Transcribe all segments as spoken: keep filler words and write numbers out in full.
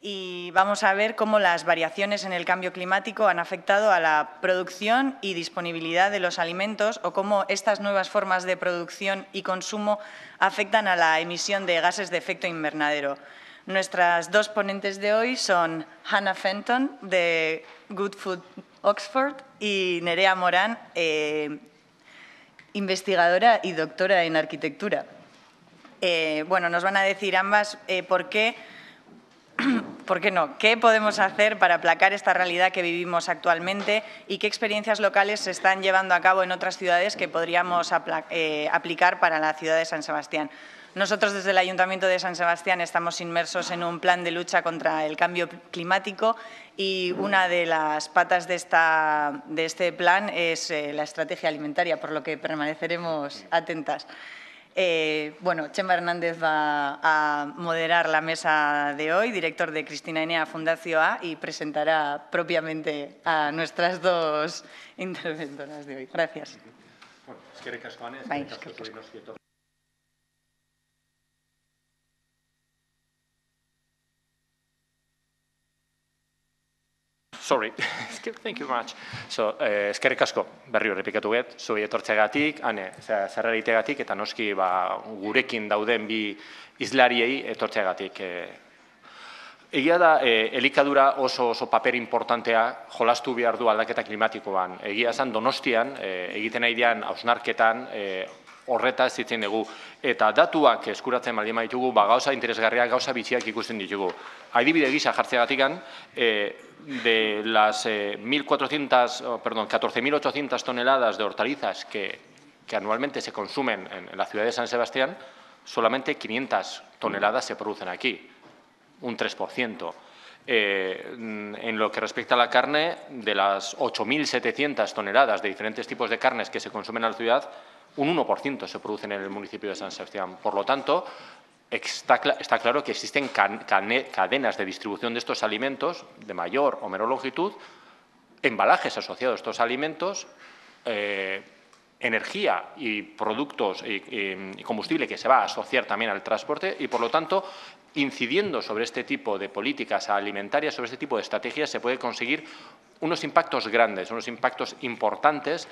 y vamos a ver cómo las variaciones en el cambio climático han afectado a la producción y disponibilidad de los alimentos o cómo estas nuevas formas de producción y consumo afectan a la emisión de gases de efecto invernadero. Nuestras dos ponentes de hoy son Hannah Fenton, de Good Food Oxford, y Nerea Morán, eh, investigadora y doctora en arquitectura. Eh, bueno, nos van a decir ambas eh, por qué... ¿Por qué no? ¿Qué podemos hacer para aplacar esta realidad que vivimos actualmente y qué experiencias locales se están llevando a cabo en otras ciudades que podríamos eh, aplicar para la ciudad de San Sebastián? Nosotros desde el Ayuntamiento de San Sebastián estamos inmersos en un plan de lucha contra el cambio climático y una de las patas de, esta, de este plan es eh, la estrategia alimentaria, por lo que permaneceremos atentas. Eh, bueno, Chema Hernández va a moderar la mesa de hoy, director de Cristina Enea Fundación, y presentará propiamente a nuestras dos interventoras de hoy. Gracias. Bueno, es que ricas, Juan, es Bye, que ricas, es que ricas. Sorry, thank you much. So, eh, eskerrik asko, berri horri pikatu get, zuei etortzeagatik, ane, zerra egiteagatik, eta noski ba, gurekin dauden bi izlariei etortzeagatik. Egia da, eh, elikadura oso oso paper importantea jolastu behar du aldaketa klimatikoan. Egia esan Donostian, eh, egiten nahi dian hausnarketan, eh, horreta ez ditzen dugu, eta datuak eskuratzen baldin baditugu, ba, gauza interesgarriak, gauza bitxiak ikusten ditugu. Adibide gisa jartzeagatik, eh, de las eh, catorce mil ochocientas toneladas de hortalizas que, que anualmente se consumen en, en la ciudad de San Sebastián, solamente quinientas toneladas se producen aquí, un tres por ciento. Eh, en lo que respecta a la carne, de las ocho mil setecientas toneladas de diferentes tipos de carnes que se consumen en la ciudad, un uno por ciento se producen en el municipio de San Sebastián. Por lo tanto, está, está claro que existen can, cane, cadenas de distribución de estos alimentos de mayor o menor longitud, embalajes asociados a estos alimentos, eh, energía y productos y, y, y combustible que se va a asociar también al transporte y, por lo tanto, incidiendo sobre este tipo de políticas alimentarias, sobre este tipo de estrategias, se puede conseguir unos impactos grandes, unos impactos importantes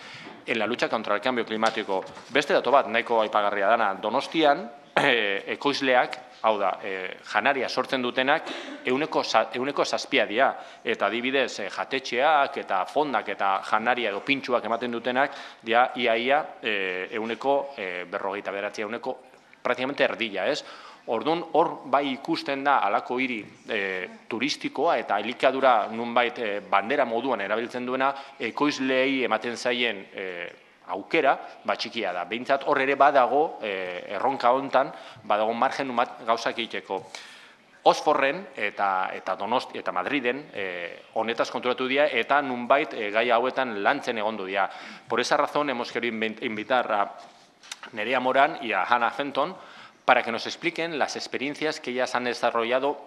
en la lucha contra el cambio climático. Beste datu bat, nahiko aipagarria dana, Donostian, eh, ekoizleak, hau da, eh, janaria sortzen dutenak, euneko, euneko zazpia dira, eta adibidez, eh, jatetxeak eta fondak eta janaria edo pintxuak ematen dutenak, dira iaia eh, euneko eh, berrogeita bederatzi, euneko praktikamente erdila, ez? Orduan, hor bai ikusten da halako hiri e, turistikoa eta elikadura nunbait e, bandera moduan erabiltzen duena ekoizleei ematen zaien e, aukera, ba txikia da. Behintzat hor ere badago e, erronka hontan, badago margen umat gauzak egiteko. Oxforden eta, eta Donosti eta Madriden eh, honetaz konturatu dira eta nunbait e, gai hauetan lantzen egondu dira. Por esa razón hemos querido invitar a Nerea Morán y a Hannah Fenton para que nos expliquen las experiencias que ellas han desarrollado,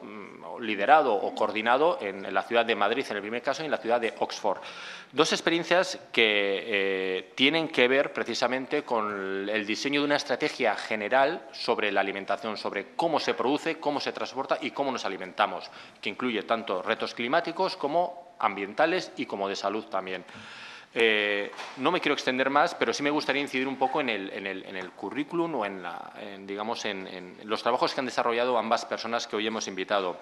liderado o coordinado en la ciudad de Madrid, en el primer caso, y en la ciudad de Oxford. Dos experiencias que eh, tienen que ver precisamente con el diseño de una estrategia general sobre la alimentación, sobre cómo se produce, cómo se transporta y cómo nos alimentamos, que incluye tanto retos climáticos como ambientales y como de salud también. Eh, no me quiero extender más, pero sí me gustaría incidir un poco en el, en el, en el currículum o en, la, en, digamos, en, en los trabajos que han desarrollado ambas personas que hoy hemos invitado.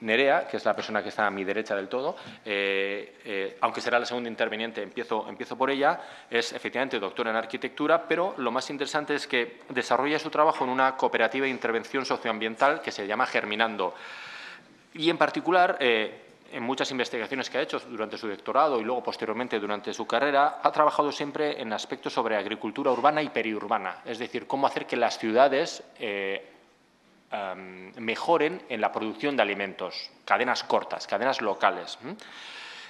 Nerea, que es la persona que está a mi derecha del todo, eh, eh, aunque será la segunda interviniente, empiezo, empiezo por ella, es efectivamente doctora en arquitectura, pero lo más interesante es que desarrolla su trabajo en una cooperativa de intervención socioambiental que se llama Germinando. Y, en particular, eh, en muchas investigaciones que ha hecho durante su doctorado y luego posteriormente durante su carrera, ha trabajado siempre en aspectos sobre agricultura urbana y periurbana, es decir, cómo hacer que las ciudades eh, um, mejoren en la producción de alimentos, cadenas cortas, cadenas locales.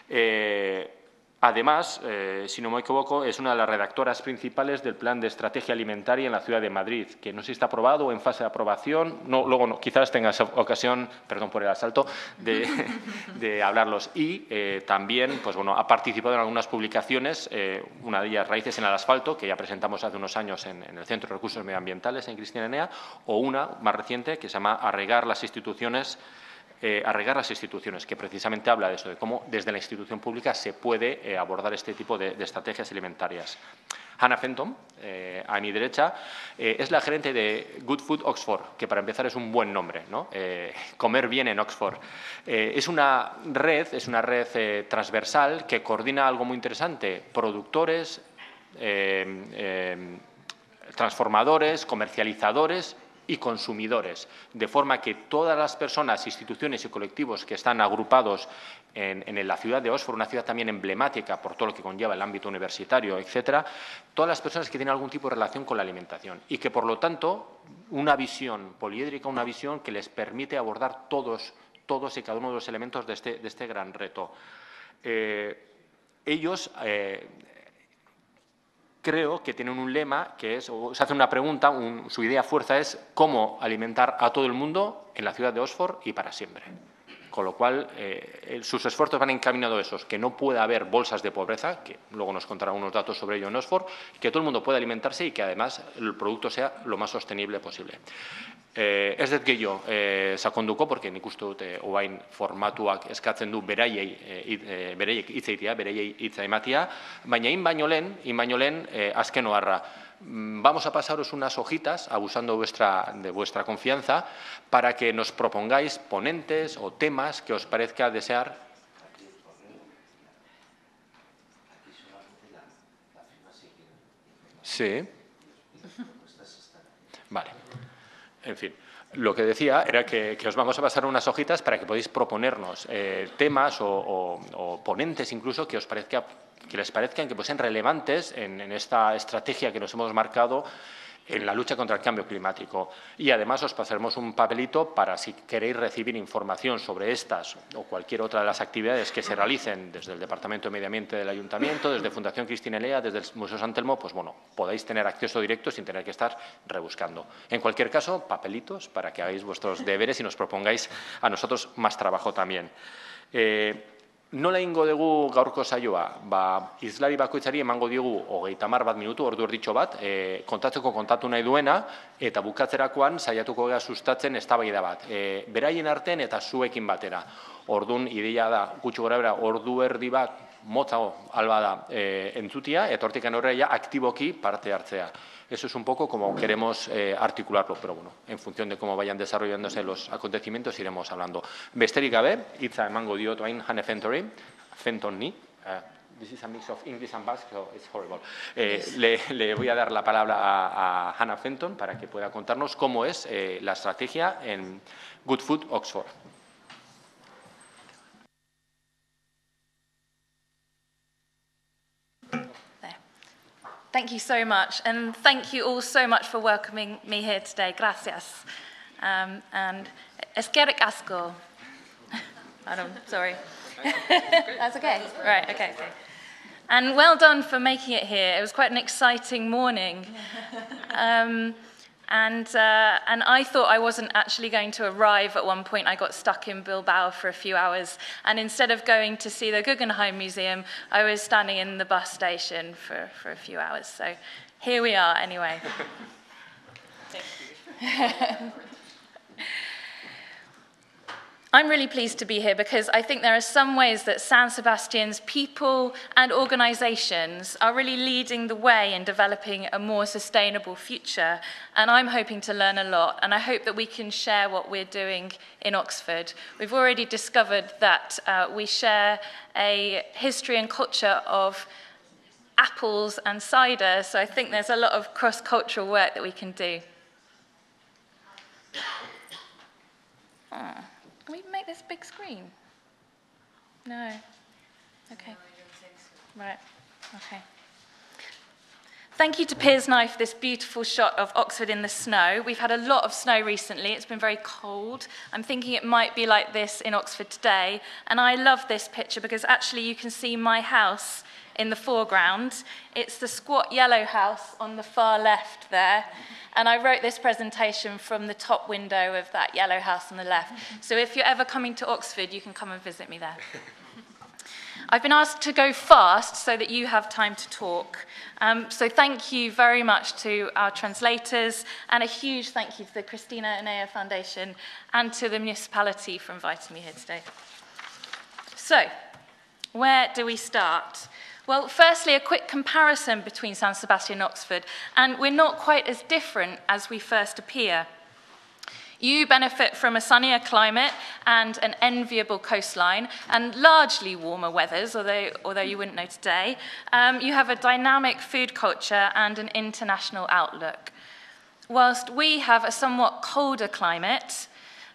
Eh, además, eh, si no me equivoco, es una de las redactoras principales del Plan de Estrategia Alimentaria en la Ciudad de Madrid, que no sé si está aprobado o en fase de aprobación, no, luego no, quizás tengas ocasión, perdón por el asalto, de, de hablarlos. Y eh, también pues, bueno, ha participado en algunas publicaciones, eh, una de ellas, Raíces en el Asfalto, que ya presentamos hace unos años en, en el Centro de Recursos Medioambientales, en Cristina Enea, o una más reciente, que se llama Arraigar las instituciones eh, arraigar las instituciones, que precisamente habla de eso, de cómo desde la institución pública se puede eh, abordar este tipo de, de estrategias alimentarias. Hannah Fenton, eh, a mi derecha, eh, es la gerente de Good Food Oxford, que para empezar es un buen nombre, ¿no? Eh, comer bien en Oxford. Eh, es una red, es una red eh, transversal que coordina algo muy interesante, productores, eh, eh, transformadores, comercializadores y consumidores, de forma que todas las personas, instituciones y colectivos que están agrupados en, en la ciudad de Oxford, una ciudad también emblemática por todo lo que conlleva el ámbito universitario, etcétera, todas las personas que tienen algún tipo de relación con la alimentación y que, por lo tanto, una visión poliédrica, una visión que les permite abordar todos, todos y cada uno de los elementos de este, de este gran reto. Eh, ellos… Eh, Creo que tienen un lema que es, o se hace una pregunta, un, su idea fuerza es cómo alimentar a todo el mundo en la ciudad de Oxford y para siempre. Con lo cual, eh, sus esfuerzos van encaminados a esos, que no pueda haber bolsas de pobreza, que luego nos contará unos datos sobre ello en Oxford, que todo el mundo pueda alimentarse y que además el producto sea lo más sostenible posible. Eh, ez dut gehiago eh, sakonduko, porque nik uste dut eh, oain formatuak eskatzen du beraiei eh, bereiek hitz egitea, beraiei hitza ematia, baina in baino lehen, in baino lehen eh, azken oharra. Vamos a pasaros unas hojitas, abusando vuestra, de vuestra confianza, para que nos propongáis ponentes o temas que os parezca desear. Sí. Vale. En fin, lo que decía era que, que os vamos a pasar unas hojitas para que podáis proponernos eh, temas o, o, o ponentes incluso que os parezca, que les parezcan que pues, sean relevantes en, en esta estrategia que nos hemos marcado en la lucha contra el cambio climático. Y, además, os pasaremos un papelito para, si queréis recibir información sobre estas o cualquier otra de las actividades que se realicen desde el Departamento de Medio Ambiente del Ayuntamiento, desde Fundación Cristina Enea, desde el Museo San Telmo, pues, bueno, podáis tener acceso directo sin tener que estar rebuscando. En cualquier caso, papelitos para que hagáis vuestros deberes y nos propongáis a nosotros más trabajo también. Eh, Nola ingo dugu gaurko saioa? Ba, izlari bakoitzari emango digu hogeita hamar bat minutu, ordu erditxo bat, e, kontatzeko kontatu nahi duena, eta bukatzerakoan saiatuko gara sustatzen eztabaida bat. E, beraien artean eta zuekin batera. Ordun ideia da, gutxi gorabehera, ordu erdi bat motzago alba da e, entzutia, eta hortik aurrera aktiboki parte hartzea. Eso es un poco como queremos eh, articularlo, pero bueno, en función de cómo vayan desarrollándose los acontecimientos iremos hablando. Besterik gabe, hitza emango diot orain Hannah Fenton, Fenton ni. Uh, this is a mix of English and Basque, so it's horrible. Eh, yes. le, le voy a dar la palabra a, a Hannah Fenton para que pueda contarnos cómo es eh, la estrategia en Good Food Oxford. Thank you so much, and thank you all so much for welcoming me here today. Gracias. Um, and eskerrik asko. I don't, sorry. That's okay. Right, okay, okay. And well done for making it here. It was quite an exciting morning. Um, and, uh, and I thought I wasn't actually going to arrive at one point. I got stuck in Bilbao for a few hours. And instead of going to see the Guggenheim Museum, I was standing in the bus station for, for a few hours. So here we are anyway. Thank you. I'm really pleased to be here because I think there are some ways that San Sebastián's people and organisations are really leading the way in developing a more sustainable future, and I'm hoping to learn a lot, and I hope that we can share what we're doing in Oxford. We've already discovered that uh, we share a history and culture of apples and cider, so I think there's a lot of cross-cultural work that we can do. Ah. Can we make this big screen? No. Okay. Right. Okay. Thank you to Piers Knipe for this beautiful shot of Oxford in the snow. We've had a lot of snow recently. It's been very cold. I'm thinking it might be like this in Oxford today. And I love this picture because actually you can see my house in the foreground. It's the squat yellow house on the far left there. And I wrote this presentation from the top window of that yellow house on the left. So if you're ever coming to Oxford, you can come and visit me there. I've been asked to go fast so that you have time to talk. Um, so thank you very much to our translators, and a huge thank you to the Cristina Enea Foundation and to the municipality for inviting me here today. So, where do we start? Well, firstly, a quick comparison between San Sebastián and Oxford, and we're not quite as different as we first appear. You benefit from a sunnier climate and an enviable coastline, and largely warmer weathers, although, although you wouldn't know today. Um, you have a dynamic food culture and an international outlook. Whilst we have a somewhat colder climate,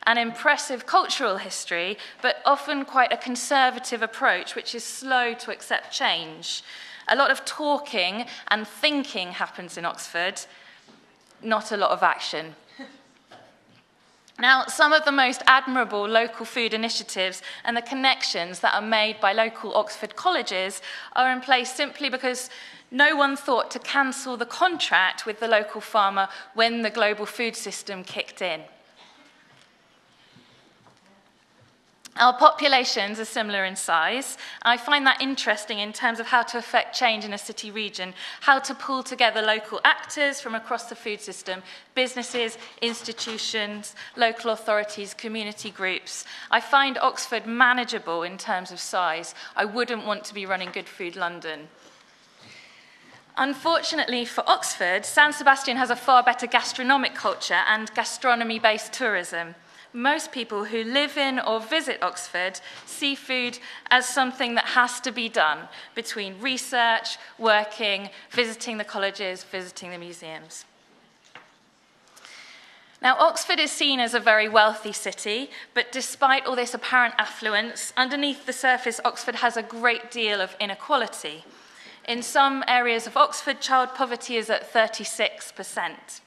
an impressive cultural history, but often quite a conservative approach, which is slow to accept change. A lot of talking and thinking happens in Oxford, not a lot of action. Now, some of the most admirable local food initiatives and the connections that are made by local Oxford colleges are in place simply because no one thought to cancel the contract with the local farmer when the global food system kicked in. Our populations are similar in size. I find that interesting in terms of how to affect change in a city region, how to pull together local actors from across the food system, businesses, institutions, local authorities, community groups. I find Oxford manageable in terms of size. I wouldn't want to be running Good Food London. Unfortunately for Oxford, San Sebastián has a far better gastronomic culture and gastronomy-based tourism. Most people who live in or visit Oxford see food as something that has to be done between research, working, visiting the colleges, visiting the museums. Now, Oxford is seen as a very wealthy city, but despite all this apparent affluence, underneath the surface, Oxford has a great deal of inequality. In some areas of Oxford, child poverty is at thirty-six percent.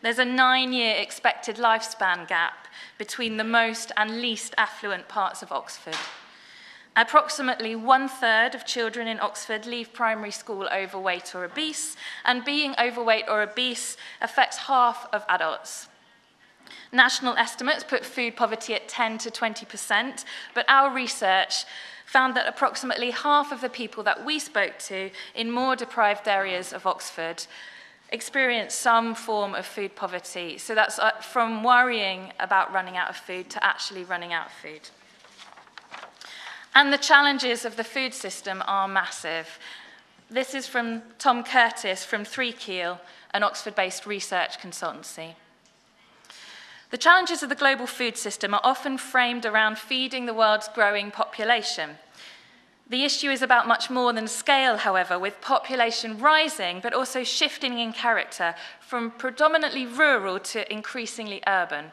There's a nine-year expected lifespan gap between the most and least affluent parts of Oxford. Approximately one-third of children in Oxford leave primary school overweight or obese, and being overweight or obese affects half of adults. National estimates put food poverty at ten to twenty percent, but our research found that approximately half of the people that we spoke to in more deprived areas of Oxford experience some form of food poverty. So that's from worrying about running out of food to actually running out of food. And the challenges of the food system are massive. This is from Tom Curtis from Three Keel, an Oxford-based research consultancy. The challenges of the global food system are often framed around feeding the world's growing population. The issue is about much more than scale, however, with population rising, but also shifting in character from predominantly rural to increasingly urban.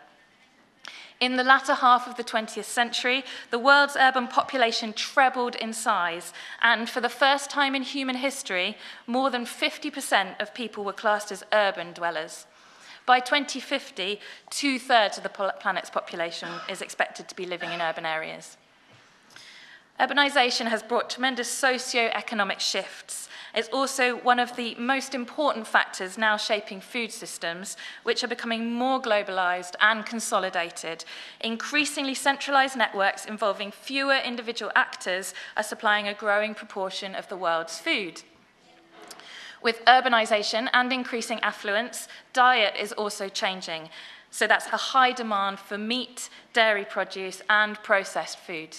In the latter half of the twentieth century, the world's urban population trebled in size, and for the first time in human history, more than fifty percent of people were classed as urban dwellers. By twenty fifty, two-thirds of the planet's population is expected to be living in urban areas. Urbanisation has brought tremendous socio-economic shifts. It's also one of the most important factors now shaping food systems, which are becoming more globalised and consolidated. Increasingly centralised networks involving fewer individual actors are supplying a growing proportion of the world's food. With urbanisation and increasing affluence, diet is also changing. So that's a high demand for meat, dairy produce, and processed food.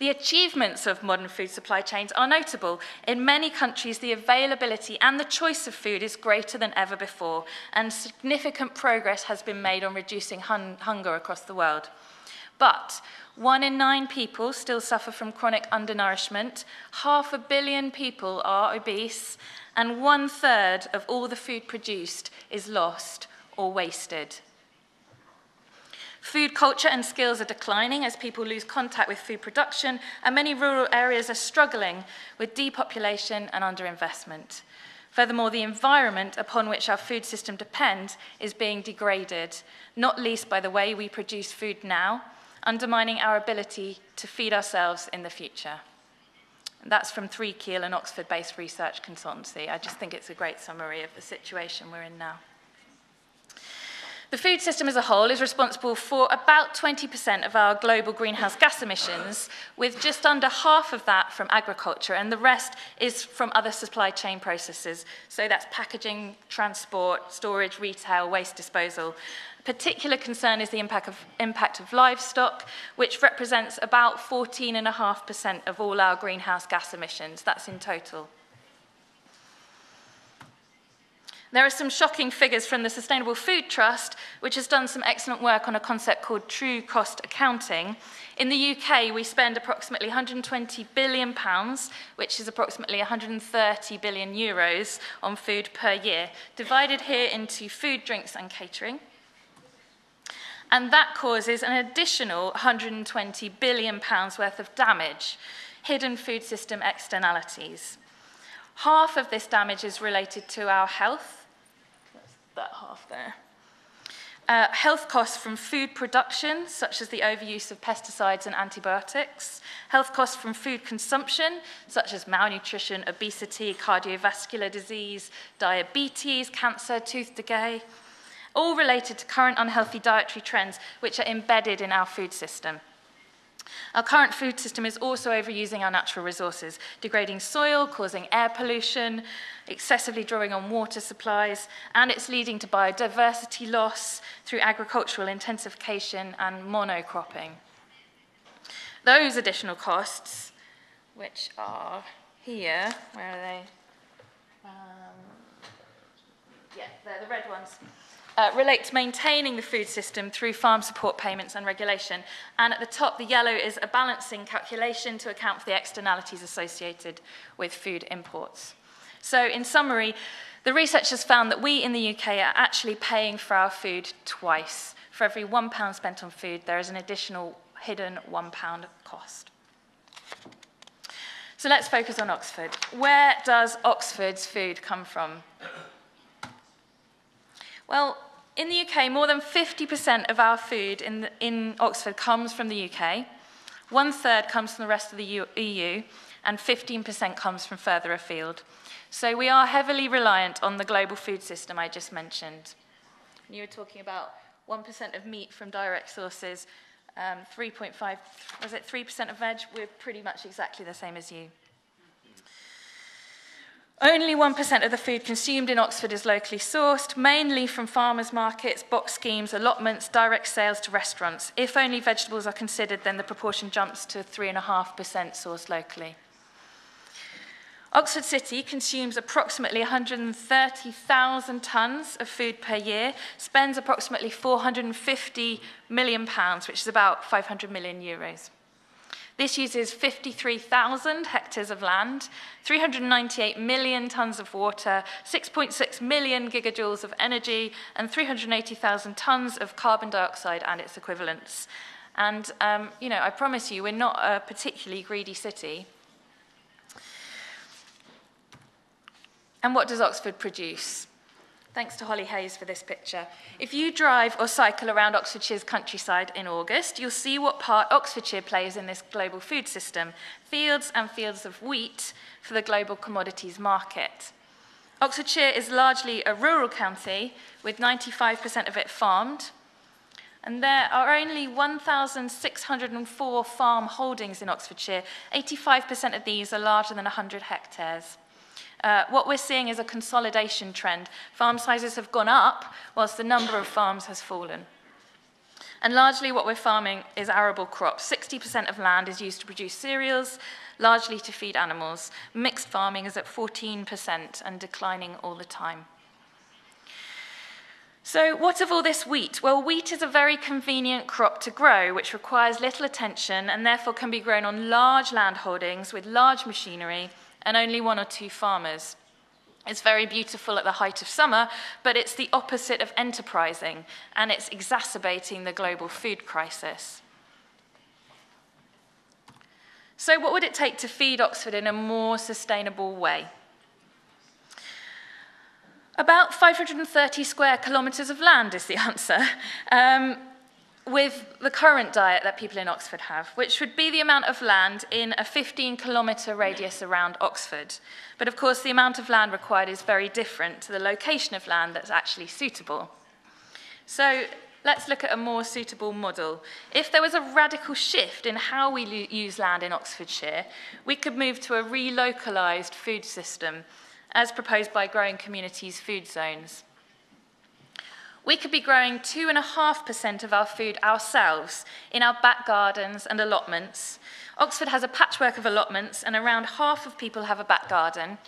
The achievements of modern food supply chains are notable. In many countries, the availability and the choice of food is greater than ever before, and significant progress has been made on reducing hun- hunger across the world. But one in nine people still suffer from chronic undernourishment, half a billion people are obese, and one-third of all the food produced is lost or wasted. Food culture and skills are declining as people lose contact with food production, and many rural areas are struggling with depopulation and underinvestment. Furthermore, the environment upon which our food system depends is being degraded, not least by the way we produce food now, undermining our ability to feed ourselves in the future. And that's from Three Keel, an Oxford-based research consultancy. I just think it's a great summary of the situation we're in now. The food system as a whole is responsible for about twenty percent of our global greenhouse gas emissions, with just under half of that from agriculture, and the rest is from other supply chain processes. So that's packaging, transport, storage, retail, waste disposal. A particular concern is the impact of, impact of livestock, which represents about fourteen point five percent of all our greenhouse gas emissions. That's in total. There are some shocking figures from the Sustainable Food Trust, which has done some excellent work on a concept called true cost accounting. In the U K, we spend approximately one hundred and twenty billion pounds, which is approximately one hundred and thirty billion euros on food per year, divided here into food, drinks and catering. And that causes an additional one hundred and twenty billion pounds worth of damage, hidden food system externalities. Half of this damage is related to our health. That's that half there. Uh, health costs from food production, such as the overuse of pesticides and antibiotics. Health costs from food consumption, such as malnutrition, obesity, cardiovascular disease, diabetes, cancer, tooth decay. All related to current unhealthy dietary trends, which are embedded in our food system. Our current food system is also overusing our natural resources, degrading soil, causing air pollution, excessively drawing on water supplies, and it's leading to biodiversity loss through agricultural intensification and monocropping. Those additional costs, which are here, where are they? Um, yeah, they're the red ones. Uh, relate to maintaining the food system through farm support payments and regulation. And at the top, the yellow is a balancing calculation to account for the externalities associated with food imports. So in summary, the researchers found that we in the U K are actually paying for our food twice. For every one pound spent on food, there is an additional hidden one pound cost. So let's focus on Oxford. Where does Oxford's food come from? Well, in the U K, more than fifty percent of our food in, the, in Oxford comes from the U K, one-third comes from the rest of the E U, and fifteen percent comes from further afield. So we are heavily reliant on the global food system I just mentioned. You were talking about one percent of meat from direct sources, um, three point five, was it three percent of veg? We're pretty much exactly the same as you. Only one percent of the food consumed in Oxford is locally sourced, mainly from farmers' markets, box schemes, allotments, direct sales to restaurants. If only vegetables are considered, then the proportion jumps to three point five percent sourced locally. Oxford City consumes approximately one hundred and thirty thousand tonnes of food per year, spends approximately four hundred and fifty million pounds, which is about five hundred million euros. This uses fifty-three thousand hectares of land, three hundred and ninety-eight million tonnes of water, six point six million gigajoules of energy, and three hundred and eighty thousand tonnes of carbon dioxide and its equivalents. And, um, you know, I promise you, we're not a particularly greedy city. And what does Oxford produce? Thanks to Holly Hayes for this picture. If you drive or cycle around Oxfordshire's countryside in August, you'll see what part Oxfordshire plays in this global food system, fields and fields of wheat for the global commodities market. Oxfordshire is largely a rural county, with ninety-five percent of it farmed, and there are only one thousand six hundred and four farm holdings in Oxfordshire. eighty-five percent of these are larger than one hundred hectares. Uh, what we're seeing is a consolidation trend. Farm sizes have gone up, whilst the number of farms has fallen. And largely what we're farming is arable crops. sixty percent of land is used to produce cereals, largely to feed animals. Mixed farming is at fourteen percent and declining all the time. So what of all this wheat? Well, wheat is a very convenient crop to grow, which requires little attention and therefore can be grown on large land holdings with large machinery, and only one or two farmers. It's very beautiful at the height of summer, but it's the opposite of enterprising, and it's exacerbating the global food crisis. So what would it take to feed Oxford in a more sustainable way? About five hundred and thirty square kilometres of land is the answer. Um, with the current diet that people in Oxford have, which would be the amount of land in a fifteen kilometre radius around Oxford. But of course, the amount of land required is very different to the location of land that's actually suitable. So let's look at a more suitable model. If there was a radical shift in how we use land in Oxfordshire, we could move to a relocalised food system, as proposed by Growing Communities Food Zones. We could be growing two point five percent of our food ourselves in our back gardens and allotments. Oxford has a patchwork of allotments, and around half of people have a back garden.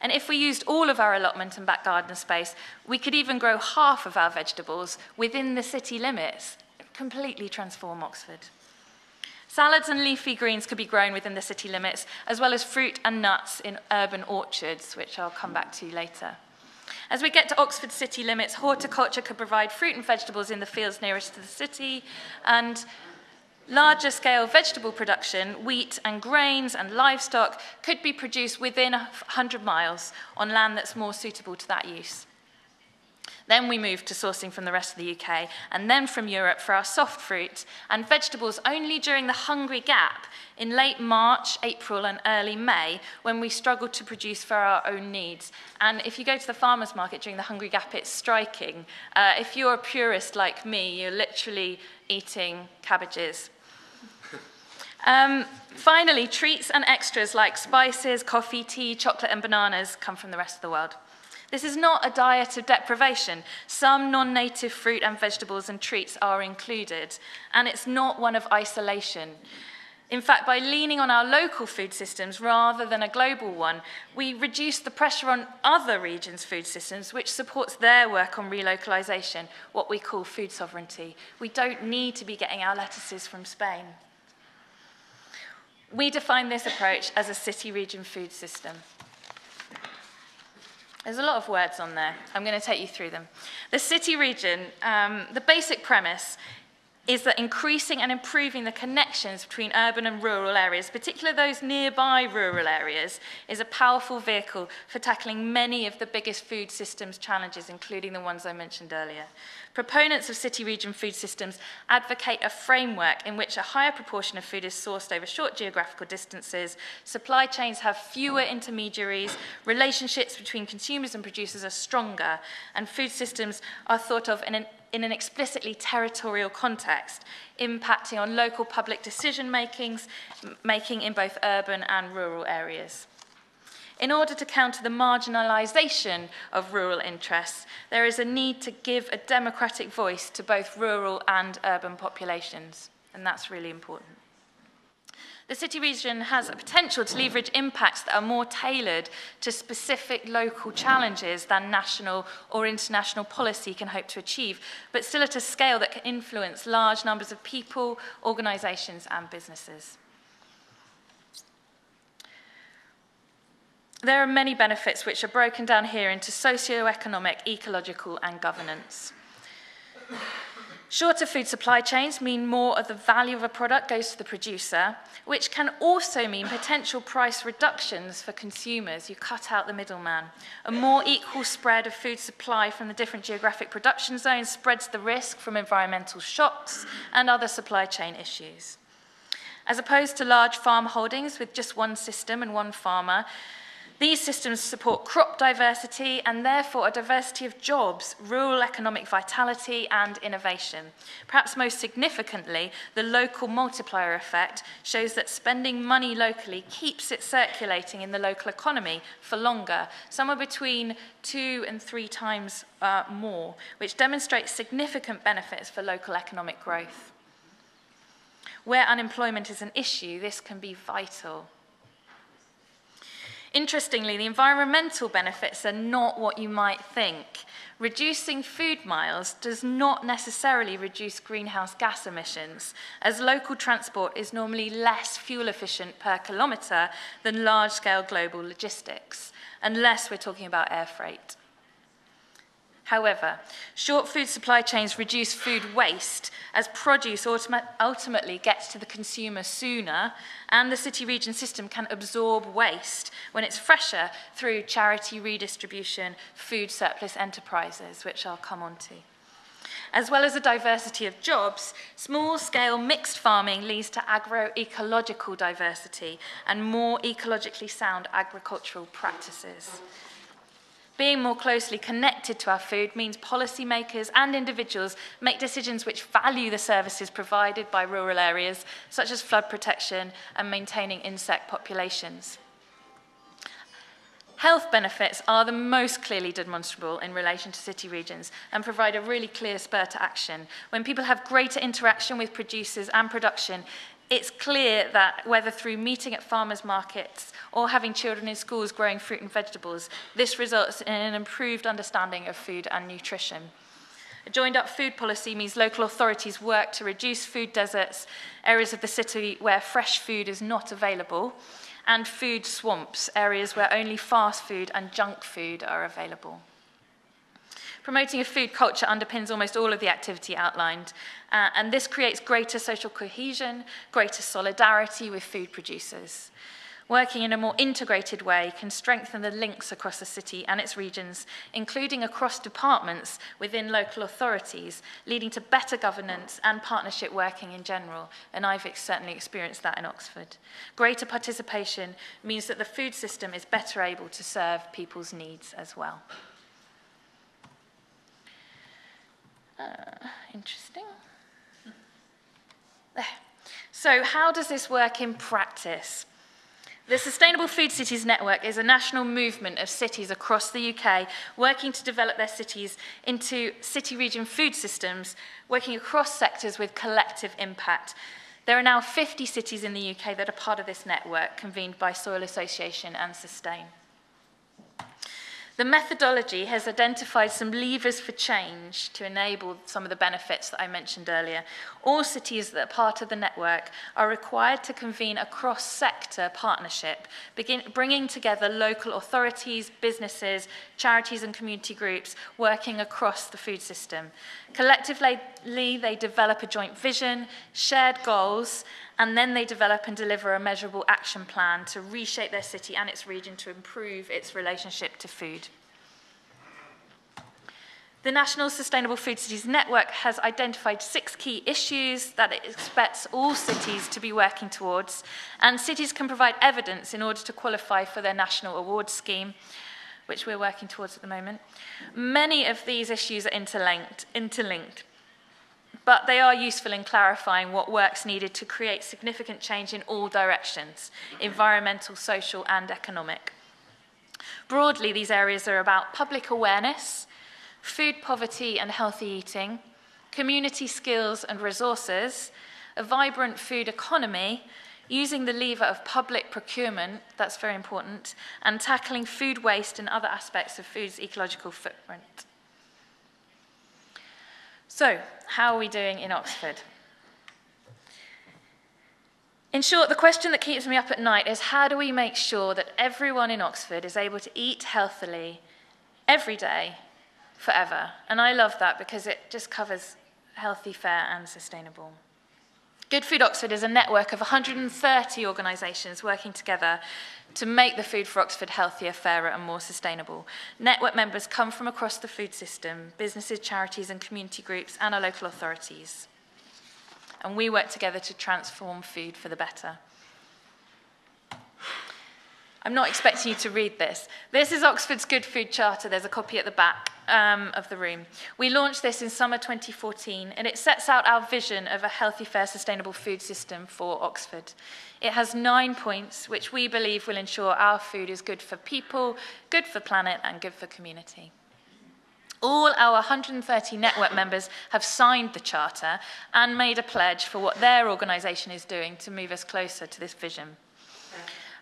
And if we used all of our allotment and back garden space, we could even grow half of our vegetables within the city limits. Completely transform Oxford. Salads and leafy greens could be grown within the city limits, as well as fruit and nuts in urban orchards, which I'll come back to later. As we get to Oxford city limits, horticulture could provide fruit and vegetables in the fields nearest to the city, and larger scale vegetable production, wheat and grains and livestock, could be produced within one hundred miles on land that's more suitable to that use. Then we move to sourcing from the rest of the U K and then from Europe for our soft fruit and vegetables only during the hungry gap in late March, April and early May, when we struggle to produce for our own needs. And if you go to the farmers market during the hungry gap, it's striking. Uh, if you're a purist like me, you're literally eating cabbages. Um, finally, treats and extras like spices, coffee, tea, chocolate and bananas come from the rest of the world. This is not a diet of deprivation. Some non-native fruit and vegetables and treats are included, and it's not one of isolation. In fact, by leaning on our local food systems rather than a global one, we reduce the pressure on other regions' food systems, which supports their work on relocalisation, what we call food sovereignty. We don't need to be getting our lettuces from Spain. We define this approach as a city-region food system. There's a lot of words on there. I'm going to take you through them. The city region, um, the basic premise is that increasing and improving the connections between urban and rural areas, particularly those nearby rural areas, is a powerful vehicle for tackling many of the biggest food systems challenges, including the ones I mentioned earlier. Proponents of city-region food systems advocate a framework in which a higher proportion of food is sourced over short geographical distances, supply chains have fewer intermediaries, relationships between consumers and producers are stronger, and food systems are thought of in an in an explicitly territorial context, impacting on local public decision makings, making in both urban and rural areas. In order to counter the marginalisation of rural interests, there is a need to give a democratic voice to both rural and urban populations, and that's really important. The city region has a potential to leverage impacts that are more tailored to specific local challenges than national or international policy can hope to achieve, but still at a scale that can influence large numbers of people, organisations and businesses. There are many benefits which are broken down here into socio-economic, ecological and governance. Shorter food supply chains mean more of the value of a product goes to the producer, which can also mean potential price reductions for consumers. You cut out the middleman. A more equal spread of food supply from the different geographic production zones spreads the risk from environmental shocks and other supply chain issues. As opposed to large farm holdings with just one system and one farmer, these systems support crop diversity and therefore a diversity of jobs, rural economic vitality and innovation. Perhaps most significantly, the local multiplier effect shows that spending money locally keeps it circulating in the local economy for longer, somewhere between two and three times uh, more, which demonstrates significant benefits for local economic growth. Where unemployment is an issue, this can be vital. Interestingly, the environmental benefits are not what you might think. Reducing food miles does not necessarily reduce greenhouse gas emissions, as local transport is normally less fuel efficient per kilometre than large-scale global logistics, unless we're talking about air freight. However, short food supply chains reduce food waste as produce ultimately gets to the consumer sooner, and the city region system can absorb waste when it's fresher through charity redistribution, food surplus enterprises, which I'll come on to. As well as a diversity of jobs, small-scale mixed farming leads to agroecological diversity and more ecologically sound agricultural practices. Being more closely connected to our food means policymakers and individuals make decisions which value the services provided by rural areas, such as flood protection and maintaining insect populations. Health benefits are the most clearly demonstrable in relation to city regions and provide a really clear spur to action. When people have greater interaction with producers and production, it's clear that whether through meeting at farmers' markets or having children in schools growing fruit and vegetables, this results in an improved understanding of food and nutrition. A joined-up food policy means local authorities work to reduce food deserts, areas of the city where fresh food is not available, and food swamps, areas where only fast food and junk food are available. Promoting a food culture underpins almost all of the activity outlined, uh, and this creates greater social cohesion, greater solidarity with food producers. Working in a more integrated way can strengthen the links across the city and its regions, including across departments within local authorities, leading to better governance and partnership working in general, and I've certainly experienced that in Oxford. Greater participation means that the food system is better able to serve people's needs as well. Uh, interesting. There. So how does this work in practice? The Sustainable Food Cities Network is a national movement of cities across the U K working to develop their cities into city-region food systems, working across sectors with collective impact. There are now fifty cities in the U K that are part of this network, convened by Soil Association and Sustain. The methodology has identified some levers for change to enable some of the benefits that I mentioned earlier. All cities that are part of the network are required to convene a cross-sector partnership, begin, bringing together local authorities, businesses, charities and community groups working across the food system. Collectively, they develop a joint vision, shared goals, and then they develop and deliver a measurable action plan to reshape their city and its region to improve its relationship to food. The National Sustainable Food Cities Network has identified six key issues that it expects all cities to be working towards, and cities can provide evidence in order to qualify for their national awards scheme, which we're working towards at the moment. Many of these issues are interlinked, interlinked. But they are useful in clarifying what work's needed to create significant change in all directions, environmental, social, and economic. Broadly, these areas are about public awareness, food poverty and healthy eating, community skills and resources, a vibrant food economy, using the lever of public procurement, that's very important, and tackling food waste and other aspects of food's ecological footprint. So, how are we doing in Oxford? In short, the question that keeps me up at night is how do we make sure that everyone in Oxford is able to eat healthily every day, forever? And I love that because it just covers healthy, fair and sustainable. Good Food Oxford is a network of one hundred and thirty organisations working together to make the food for Oxford healthier, fairer and more sustainable. Network members come from across the food system, businesses, charities and community groups and our local authorities. And we work together to transform food for the better. I'm not expecting you to read this. This is Oxford's Good Food Charter. There's a copy at the back um, of the room. We launched this in summer twenty fourteen, and it sets out our vision of a healthy, fair, sustainable food system for Oxford. It has nine points, which we believe will ensure our food is good for people, good for planet, and good for community. All our one hundred and thirty network members have signed the charter and made a pledge for what their organisation is doing to move us closer to this vision.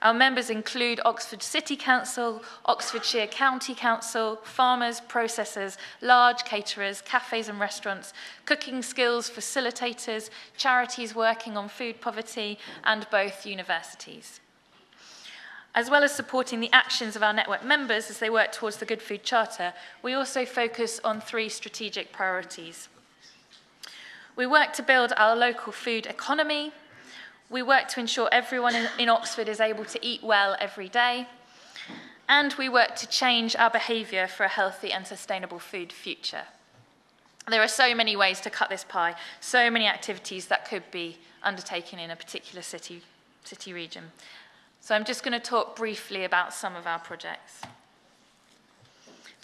Our members include Oxford City Council, Oxfordshire County Council, farmers, processors, large caterers, cafes and restaurants, cooking skills facilitators, charities working on food poverty, and both universities. As well as supporting the actions of our network members as they work towards the Good Food Charter, we also focus on three strategic priorities. We work to build our local food economy. We work to ensure everyone in Oxford is able to eat well every day. And we work to change our behaviour for a healthy and sustainable food future. There are so many ways to cut this pie, so many activities that could be undertaken in a particular city, city region. So I'm just going to talk briefly about some of our projects.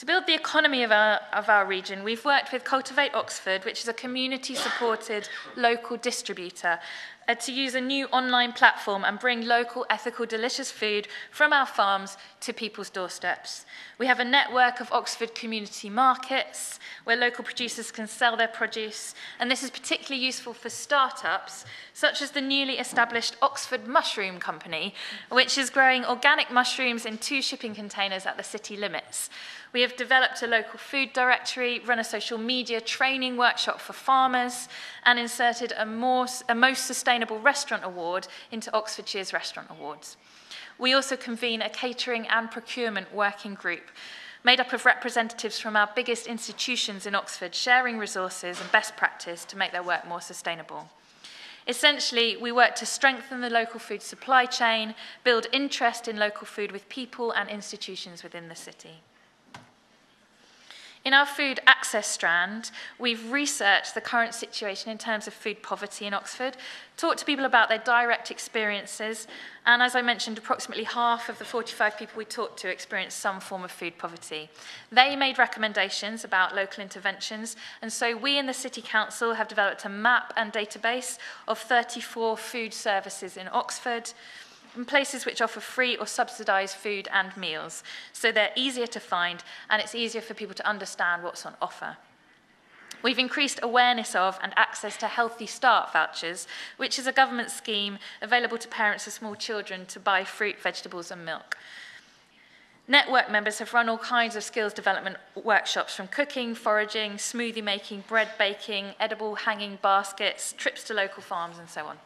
To build the economy of our, of our region, we've worked with Cultivate Oxford, which is a community-supported local distributor, uh, to use a new online platform and bring local, ethical, delicious food from our farms to people's doorsteps. We have a network of Oxford community markets where local producers can sell their produce, and this is particularly useful for startups, such as the newly established Oxford Mushroom Company, which is growing organic mushrooms in two shipping containers at the city limits. We have developed a local food directory, run a social media training workshop for farmers, and inserted a, more, a Most Sustainable Restaurant Award into Oxfordshire's Restaurant Awards. We also convene a catering and procurement working group, made up of representatives from our biggest institutions in Oxford, sharing resources and best practice to make their work more sustainable. Essentially, we work to strengthen the local food supply chain, build interest in local food with people and institutions within the city. In our food access strand, we've researched the current situation in terms of food poverty in Oxford, talked to people about their direct experiences, and as I mentioned, approximately half of the forty-five people we talked to experienced some form of food poverty. They made recommendations about local interventions, and so we in the City Council have developed a map and database of thirty-four food services in Oxford, in places which offer free or subsidised food and meals. So they're easier to find, and it's easier for people to understand what's on offer. We've increased awareness of and access to Healthy Start vouchers, which is a government scheme available to parents of small children to buy fruit, vegetables and milk. Network members have run all kinds of skills development workshops, from cooking, foraging, smoothie making, bread baking, edible hanging baskets, trips to local farms and so on.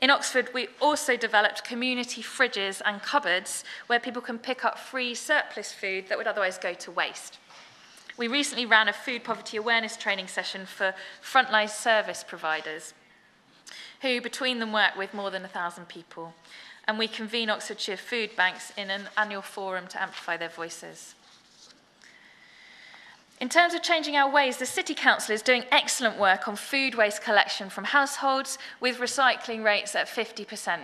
In Oxford, we also developed community fridges and cupboards where people can pick up free surplus food that would otherwise go to waste. We recently ran a food poverty awareness training session for frontline service providers, who between them work with more than one thousand people. And we convene Oxfordshire food banks in an annual forum to amplify their voices. In terms of changing our ways, the City Council is doing excellent work on food waste collection from households, with recycling rates at fifty percent.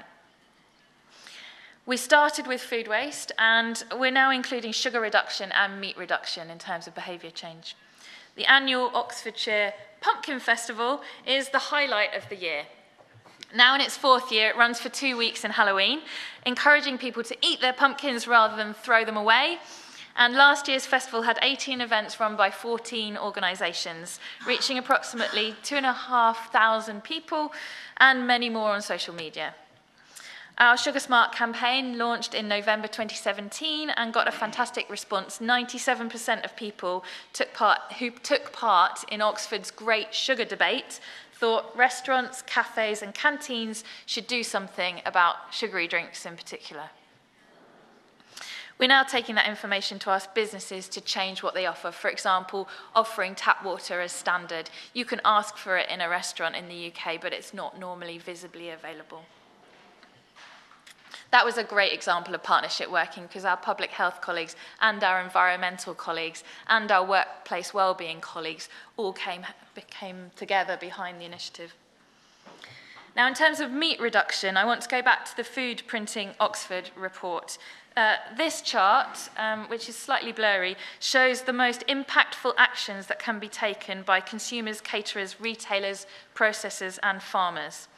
We started with food waste, and we're now including sugar reduction and meat reduction in terms of behaviour change. The annual Oxfordshire Pumpkin Festival is the highlight of the year. Now in its fourth year, it runs for two weeks in Halloween, encouraging people to eat their pumpkins rather than throw them away. And last year's festival had eighteen events run by fourteen organisations, reaching approximately two thousand five hundred people and many more on social media. Our Sugar Smart campaign launched in November twenty seventeen and got a fantastic response. ninety-seven percent of people took part, who took part in Oxford's Great Sugar Debate thought restaurants, cafes and canteens should do something about sugary drinks in particular. We're now taking that information to ask businesses to change what they offer. For example, offering tap water as standard. You can ask for it in a restaurant in the U K, but it's not normally visibly available. That was a great example of partnership working, because our public health colleagues and our environmental colleagues and our workplace wellbeing colleagues all came, came together behind the initiative. Now, in terms of meat reduction, I want to go back to the Food Printing Oxford report. Uh, this chart, um, which is slightly blurry, shows the most impactful actions that can be taken by consumers, caterers, retailers, processors and farmers.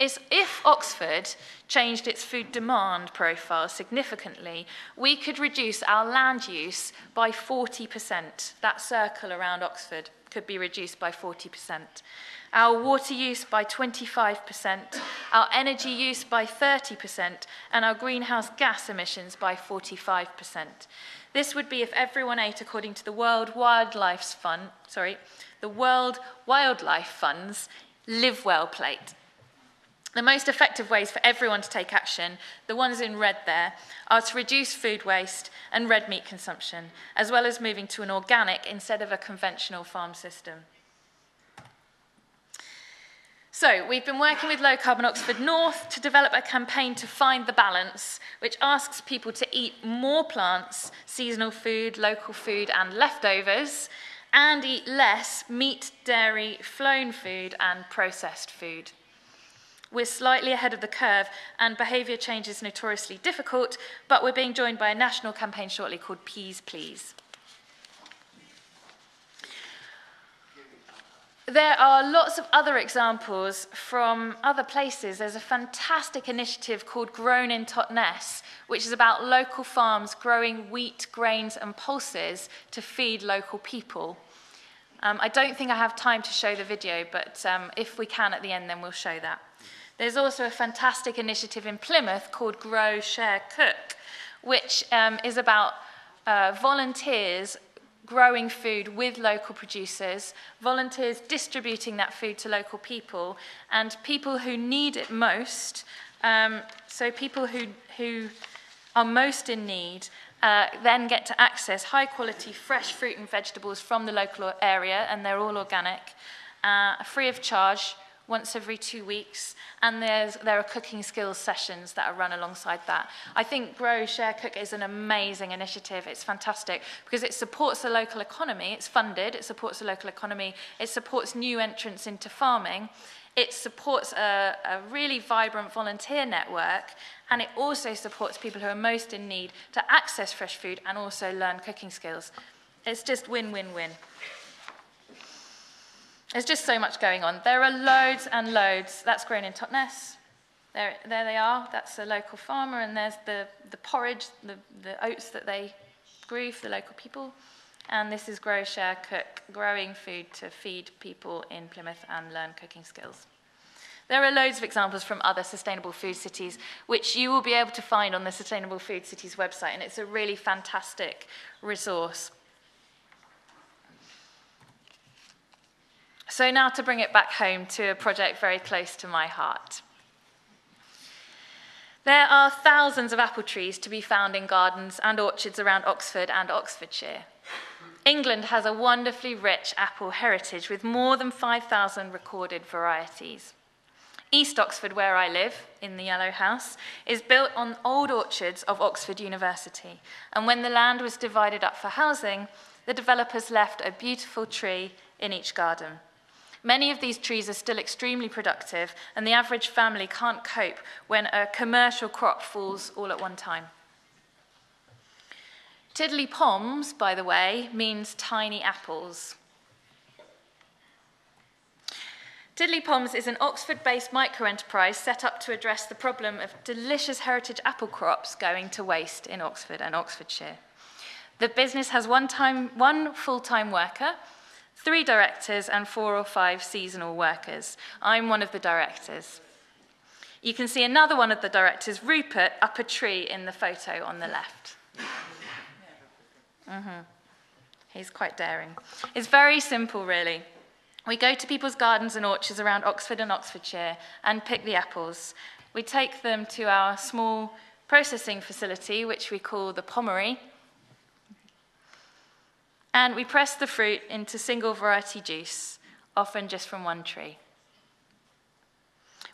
It's if Oxford changed its food demand profile significantly, we could reduce our land use by forty percent. That circle around Oxford could be reduced by forty percent. Our water use by twenty-five percent, our energy use by thirty percent, and our greenhouse gas emissions by forty-five percent. This would be if everyone ate according to the World Wildlife Fund, sorry, the World Wildlife Fund's Live Well plate. The most effective ways for everyone to take action, the ones in red there, are to reduce food waste and red meat consumption, as well as moving to an organic instead of a conventional farm system. So, we've been working with Low Carbon Oxford North to develop a campaign to find the balance, which asks people to eat more plants, seasonal food, local food and leftovers, and eat less meat, dairy, flown food and processed food. We're slightly ahead of the curve, and behaviour change is notoriously difficult, but we're being joined by a national campaign shortly called Peas Please. There are lots of other examples from other places. There's a fantastic initiative called Grown in Totnes, which is about local farms growing wheat, grains, and pulses to feed local people. Um, I don't think I have time to show the video, but um, if we can at the end, then we'll show that. There's also a fantastic initiative in Plymouth called Grow, Share, Cook, which um, is about uh, volunteers growing food with local producers, volunteers distributing that food to local people, and people who need it most, um, so people who, who are most in need, uh, then get to access high-quality fresh fruit and vegetables from the local area, and they're all organic, uh, free of charge, once every two weeks, and there's, there are cooking skills sessions that are run alongside that. I think Grow, Share, Cook is an amazing initiative. It's fantastic because it supports the local economy. It's funded, it supports the local economy, it supports new entrants into farming, it supports a, a really vibrant volunteer network, and it also supports people who are most in need to access fresh food and also learn cooking skills. It's just win, win, win. There's just so much going on. There are loads and loads. That's Grown in Totnes. There, there they are. That's a local farmer, and there's the, the porridge, the, the oats that they grew for the local people. And this is Grow, Share, Cook, growing food to feed people in Plymouth and learn cooking skills. There are loads of examples from other sustainable food cities, which you will be able to find on the Sustainable Food Cities website, and it's a really fantastic resource. So now to bring it back home to a project very close to my heart. There are thousands of apple trees to be found in gardens and orchards around Oxford and Oxfordshire. England has a wonderfully rich apple heritage with more than five thousand recorded varieties. East Oxford, where I live, in the Yellow House, is built on old orchards of Oxford University. And when the land was divided up for housing, the developers left a beautiful tree in each garden. Many of these trees are still extremely productive, and the average family can't cope when a commercial crop falls all at one time. Tiddly Poms, by the way, means tiny apples. Tiddly Poms is an Oxford-based microenterprise set up to address the problem of delicious heritage apple crops going to waste in Oxford and Oxfordshire. The business has one, time, one full-time worker, three directors, and four or five seasonal workers. I'm one of the directors. You can see another one of the directors, Rupert, up a tree in the photo on the left. Mm-hmm. He's quite daring. It's very simple, really. We go to people's gardens and orchards around Oxford and Oxfordshire and pick the apples. We take them to our small processing facility, which we call the Pommery, and we press the fruit into single variety juice, often just from one tree.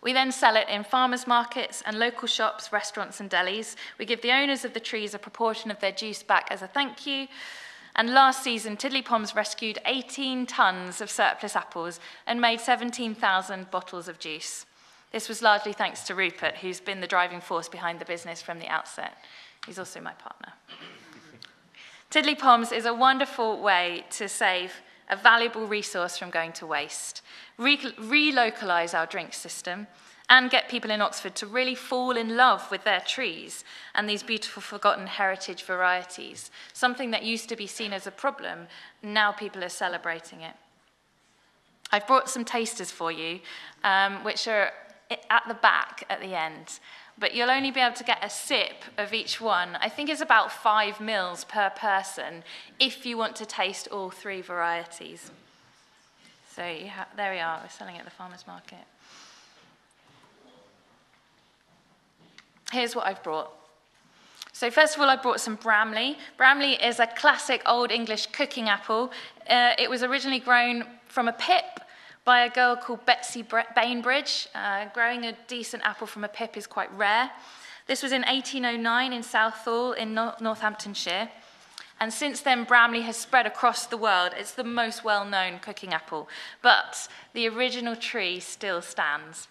We then sell it in farmers' markets and local shops, restaurants and delis. We give the owners of the trees a proportion of their juice back as a thank you. And last season, Tiddly Poms rescued eighteen tonnes of surplus apples and made seventeen thousand bottles of juice. This was largely thanks to Rupert, who's been the driving force behind the business from the outset. He's also my partner. Tiddly Poms is a wonderful way to save a valuable resource from going to waste, re relocalise our drink system, and get people in Oxford to really fall in love with their trees and these beautiful forgotten heritage varieties, something that used to be seen as a problem, now people are celebrating it. I've brought some tasters for you, um, which are at the back at the end. But you'll only be able to get a sip of each one. I think it's about five mils per person if you want to taste all three varieties. So you ha there we are, we're selling it at the farmer's market. Here's what I've brought. So first of all, I brought some Bramley. Bramley is a classic Old English cooking apple. Uh, it was originally grown from a pip by a girl called Betsy Bainbridge. Uh, growing a decent apple from a pip is quite rare. This was in eighteen oh nine in Southall in Northamptonshire. And since then, Bramley has spread across the world. It's the most well-known cooking apple, but the original tree still stands.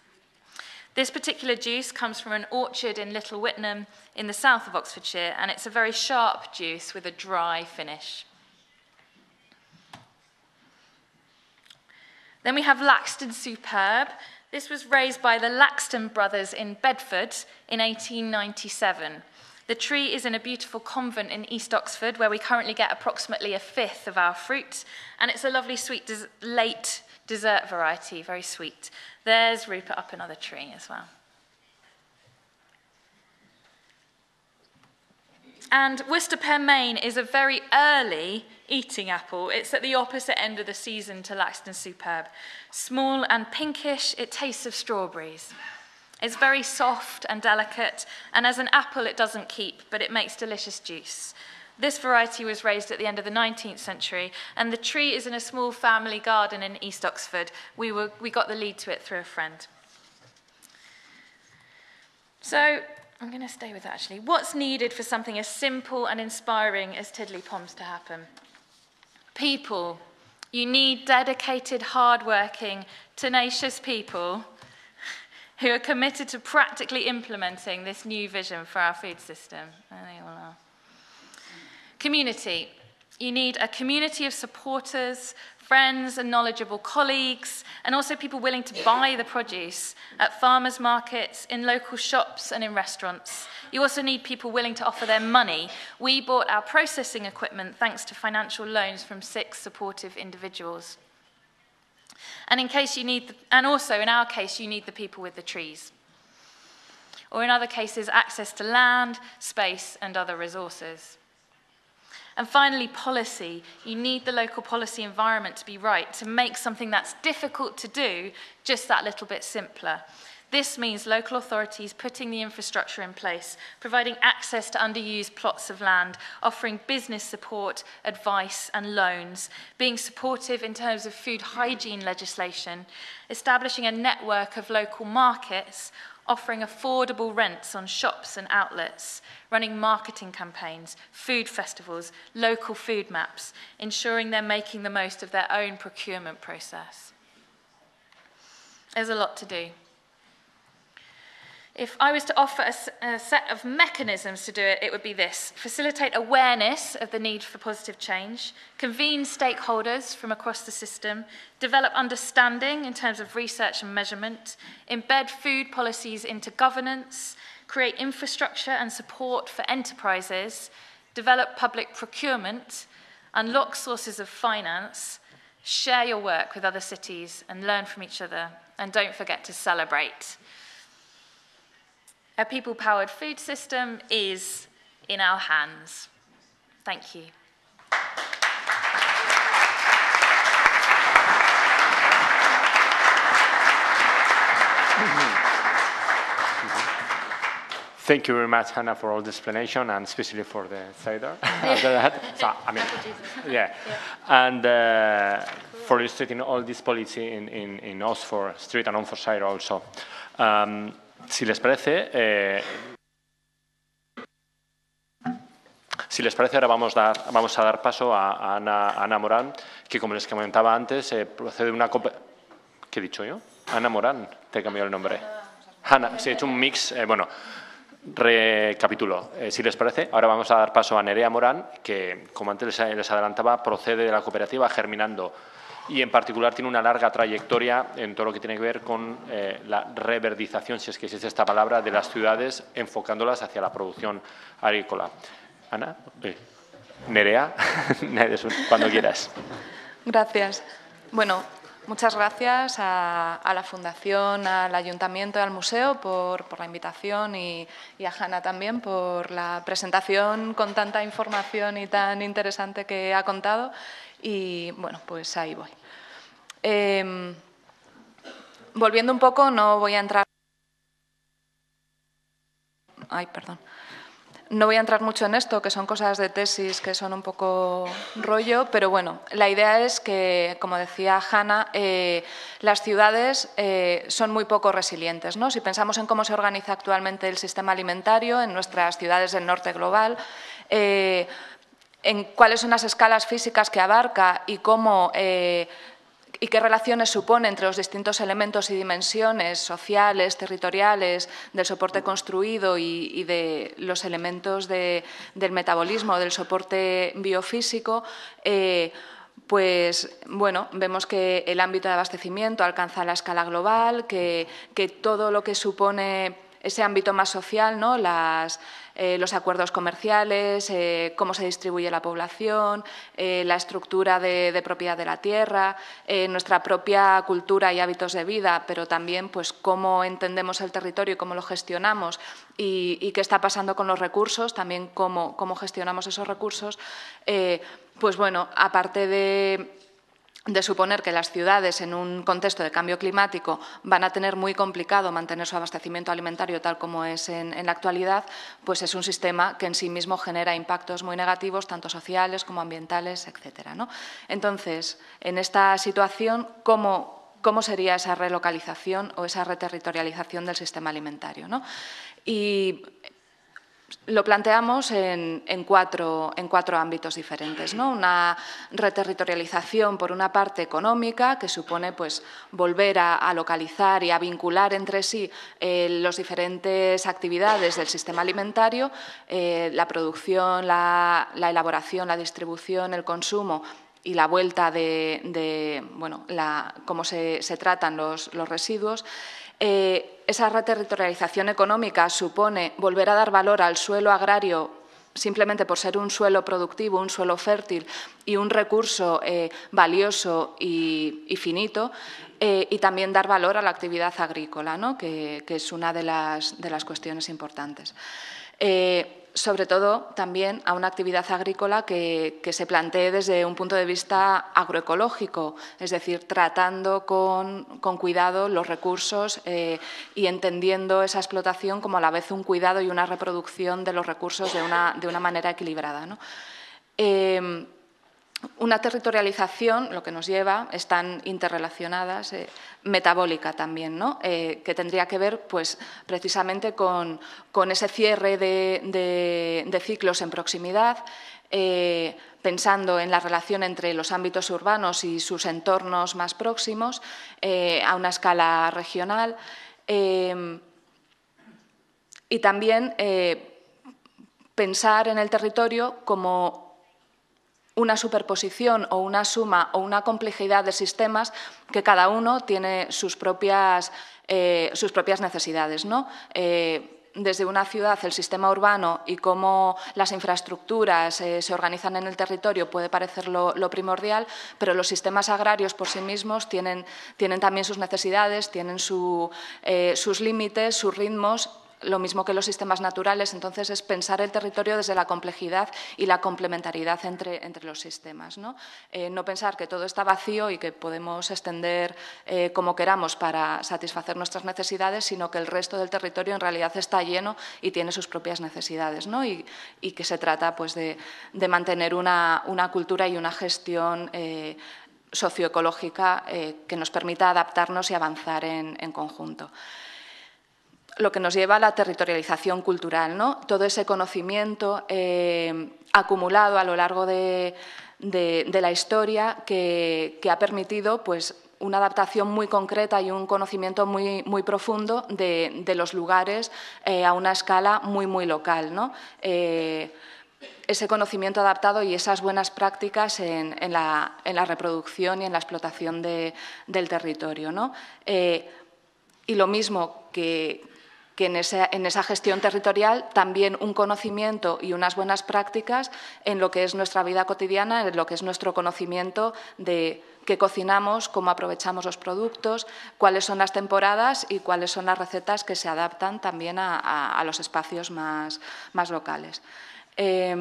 This particular juice comes from an orchard in Little Whitnam in the south of Oxfordshire, and it's a very sharp juice with a dry finish. Then we have Laxton Superb. This was raised by the Laxton brothers in Bedford in eighteen ninety-seven. The tree is in a beautiful convent in East Oxford, where we currently get approximately a fifth of our fruit, and it's a lovely sweet des late dessert variety, very sweet. There's Rupert up another tree as well. And Worcester Pear Main is a very early eating apple. It's at the opposite end of the season to Laxton Superb. Small and pinkish, it tastes of strawberries. It's very soft and delicate, and as an apple it doesn't keep, but it makes delicious juice. This variety was raised at the end of the nineteenth century, and the tree is in a small family garden in East Oxford. We, were, we got the lead to it through a friend. So I'm going to stay with that, actually. What's needed for something as simple and inspiring as Tiddly Poms to happen? People. You need dedicated, hard-working, tenacious people who are committed to practically implementing this new vision for our food system. And they all are. Community. You need a community of supporters, friends and knowledgeable colleagues, and also people willing to buy the produce at farmers' markets, in local shops and in restaurants. You also need people willing to offer their money. We bought our processing equipment thanks to financial loans from six supportive individuals. And in case you need, the, and also in our case, you need the people with the trees. Or in other cases, access to land, space, and other resources. And finally, policy. You need the local policy environment to be right, to make something that's difficult to do just that little bit simpler. This means local authorities putting the infrastructure in place, providing access to underused plots of land, offering business support, advice and loans, being supportive in terms of food hygiene legislation, establishing a network of local markets, offering affordable rents on shops and outlets, running marketing campaigns, food festivals, local food maps, ensuring they're making the most of their own procurement process. There's a lot to do. If I was to offer a, a set of mechanisms to do it, it would be this. Facilitate awareness of the need for positive change, convene stakeholders from across the system, develop understanding in terms of research and measurement, embed food policies into governance, create infrastructure and support for enterprises, develop public procurement, unlock sources of finance, share your work with other cities and learn from each other, and don't forget to celebrate. A people-powered food system is in our hands. Thank you. Thank you very much, Hannah, for all the explanation, and especially for the cider. So, I mean, yeah. And uh, cool. For illustrating all this policy in, in, in Oxford Street and Oxfordshire also. Um, Si les parece, eh, si les parece, ahora vamos, dar, vamos a dar paso a, a, Ana, a Ana Morán, que como les comentaba antes, eh, procede de una... ¿Qué he dicho yo? Ana Morán, te he cambiado el nombre. Ana, se ha hecho un mix. Eh, bueno, recapitulo. Eh, si les parece, ahora vamos a dar paso a Nerea Morán, que como antes les, les adelantaba, procede de la cooperativa Germinando. Y en particular tiene una larga trayectoria en todo lo que tiene que ver con eh, la reverdización, si es que existe esta palabra, de las ciudades, enfocándolas hacia la producción agrícola. Ana, eh, Nerea, cuando quieras. Gracias. Bueno, muchas gracias a, a la Fundación, al Ayuntamiento y al Museo por, por la invitación y, y a Hannah también por la presentación con tanta información y tan interesante que ha contado. Y, bueno, pues ahí voy. Eh, volviendo un poco, no voy a entrar... Ay, perdón. No voy a entrar mucho en esto, que son cosas de tesis que son un poco rollo, pero, bueno, la idea es que, como decía Hannah, eh, las ciudades eh, son muy poco resilientes, ¿no? Si pensamos en cómo se organiza actualmente el sistema alimentario en nuestras ciudades del norte global, eh, en cuáles son las escalas físicas que abarca y cómo eh, y qué relaciones supone entre los distintos elementos y dimensiones sociales, territoriales, del soporte construido y, y de los elementos de, del metabolismo, del soporte biofísico, eh, pues bueno, vemos que el ámbito de abastecimiento alcanza la escala global, que, que todo lo que supone ese ámbito más social, ¿no? Las, eh, los acuerdos comerciales, eh, cómo se distribuye la población, eh, la estructura de, de propiedad de la tierra, eh, nuestra propia cultura y hábitos de vida, pero también pues, cómo entendemos el territorio y cómo lo gestionamos y, y qué está pasando con los recursos, también cómo, cómo gestionamos esos recursos. Eh, pues bueno, aparte de... de suponer que las ciudades en un contexto de cambio climático van a tener muy complicado mantener su abastecimiento alimentario tal como es en, en la actualidad, pues es un sistema que en sí mismo genera impactos muy negativos, tanto sociales como ambientales, etcétera, ¿no? Entonces, en esta situación, ¿cómo, cómo sería esa relocalización o esa reterritorialización del sistema alimentario, ¿no? Y lo planteamos en, en, cuatro, en cuatro ámbitos diferentes, ¿no? Una reterritorialización, por una parte, económica, que supone pues, volver a, a localizar y a vincular entre sí eh, las diferentes actividades del sistema alimentario, eh, la producción, la, la elaboración, la distribución, el consumo y la vuelta de, de bueno, la, cómo se, se tratan los, los residuos. Eh, esa reterritorialización económica supone volver a dar valor al suelo agrario simplemente por ser un suelo productivo, un suelo fértil y un recurso eh, valioso y, y finito, eh, y también dar valor a la actividad agrícola, ¿no? que, que es una de las, de las cuestiones importantes. Eh, sobre todo también a una actividad agrícola que, que se plantee desde un punto de vista agroecológico, es decir, tratando con, con cuidado los recursos eh, y entendiendo esa explotación como a la vez un cuidado y una reproducción de los recursos de una, de una manera equilibrada, ¿no? Eh, Una territorialización, lo que nos lleva, están interrelacionadas, eh, metabólica también, ¿no? eh, que tendría que ver pues, precisamente con, con ese cierre de, de, de ciclos en proximidad, eh, pensando en la relación entre los ámbitos urbanos y sus entornos más próximos eh, a una escala regional eh, y también eh, pensar en el territorio como una superposición o una suma o una complejidad de sistemas que cada uno tiene sus propias, eh, sus propias necesidades, ¿no? Eh, desde una ciudad, el sistema urbano y cómo las infraestructuras eh, se organizan en el territorio puede parecer lo, lo primordial, pero los sistemas agrarios por sí mismos tienen, tienen también sus necesidades, tienen su, eh, sus límites, sus ritmos, lo mismo que los sistemas naturales. Entonces, es pensar el territorio desde la complejidad y la complementariedad entre, entre los sistemas, ¿no? Eh, no pensar que todo está vacío y que podemos extender eh, como queramos para satisfacer nuestras necesidades, sino que el resto del territorio en realidad está lleno y tiene sus propias necesidades, ¿no? Y, y que se trata pues, de, de mantener una, una cultura y una gestión eh, socioecológica eh, que nos permita adaptarnos y avanzar en, en conjunto. Lo que nos lleva a la territorialización cultural, ¿no? Todo ese conocimiento eh, acumulado a lo largo de, de, de la historia que, que ha permitido pues, una adaptación muy concreta y un conocimiento muy, muy profundo de, de los lugares eh, a una escala muy, muy local, ¿no? Eh, ese conocimiento adaptado y esas buenas prácticas en, en, la, en la reproducción y en la explotación de, del territorio, ¿no? Eh, y lo mismo que... que en esa, en esa gestión territorial también un conocimiento y unas buenas prácticas en lo que es nuestra vida cotidiana, en lo que es nuestro conocimiento de qué cocinamos, cómo aprovechamos los productos, cuáles son las temporadas y cuáles son las recetas que se adaptan también a, a, a los espacios más, más locales. Eh,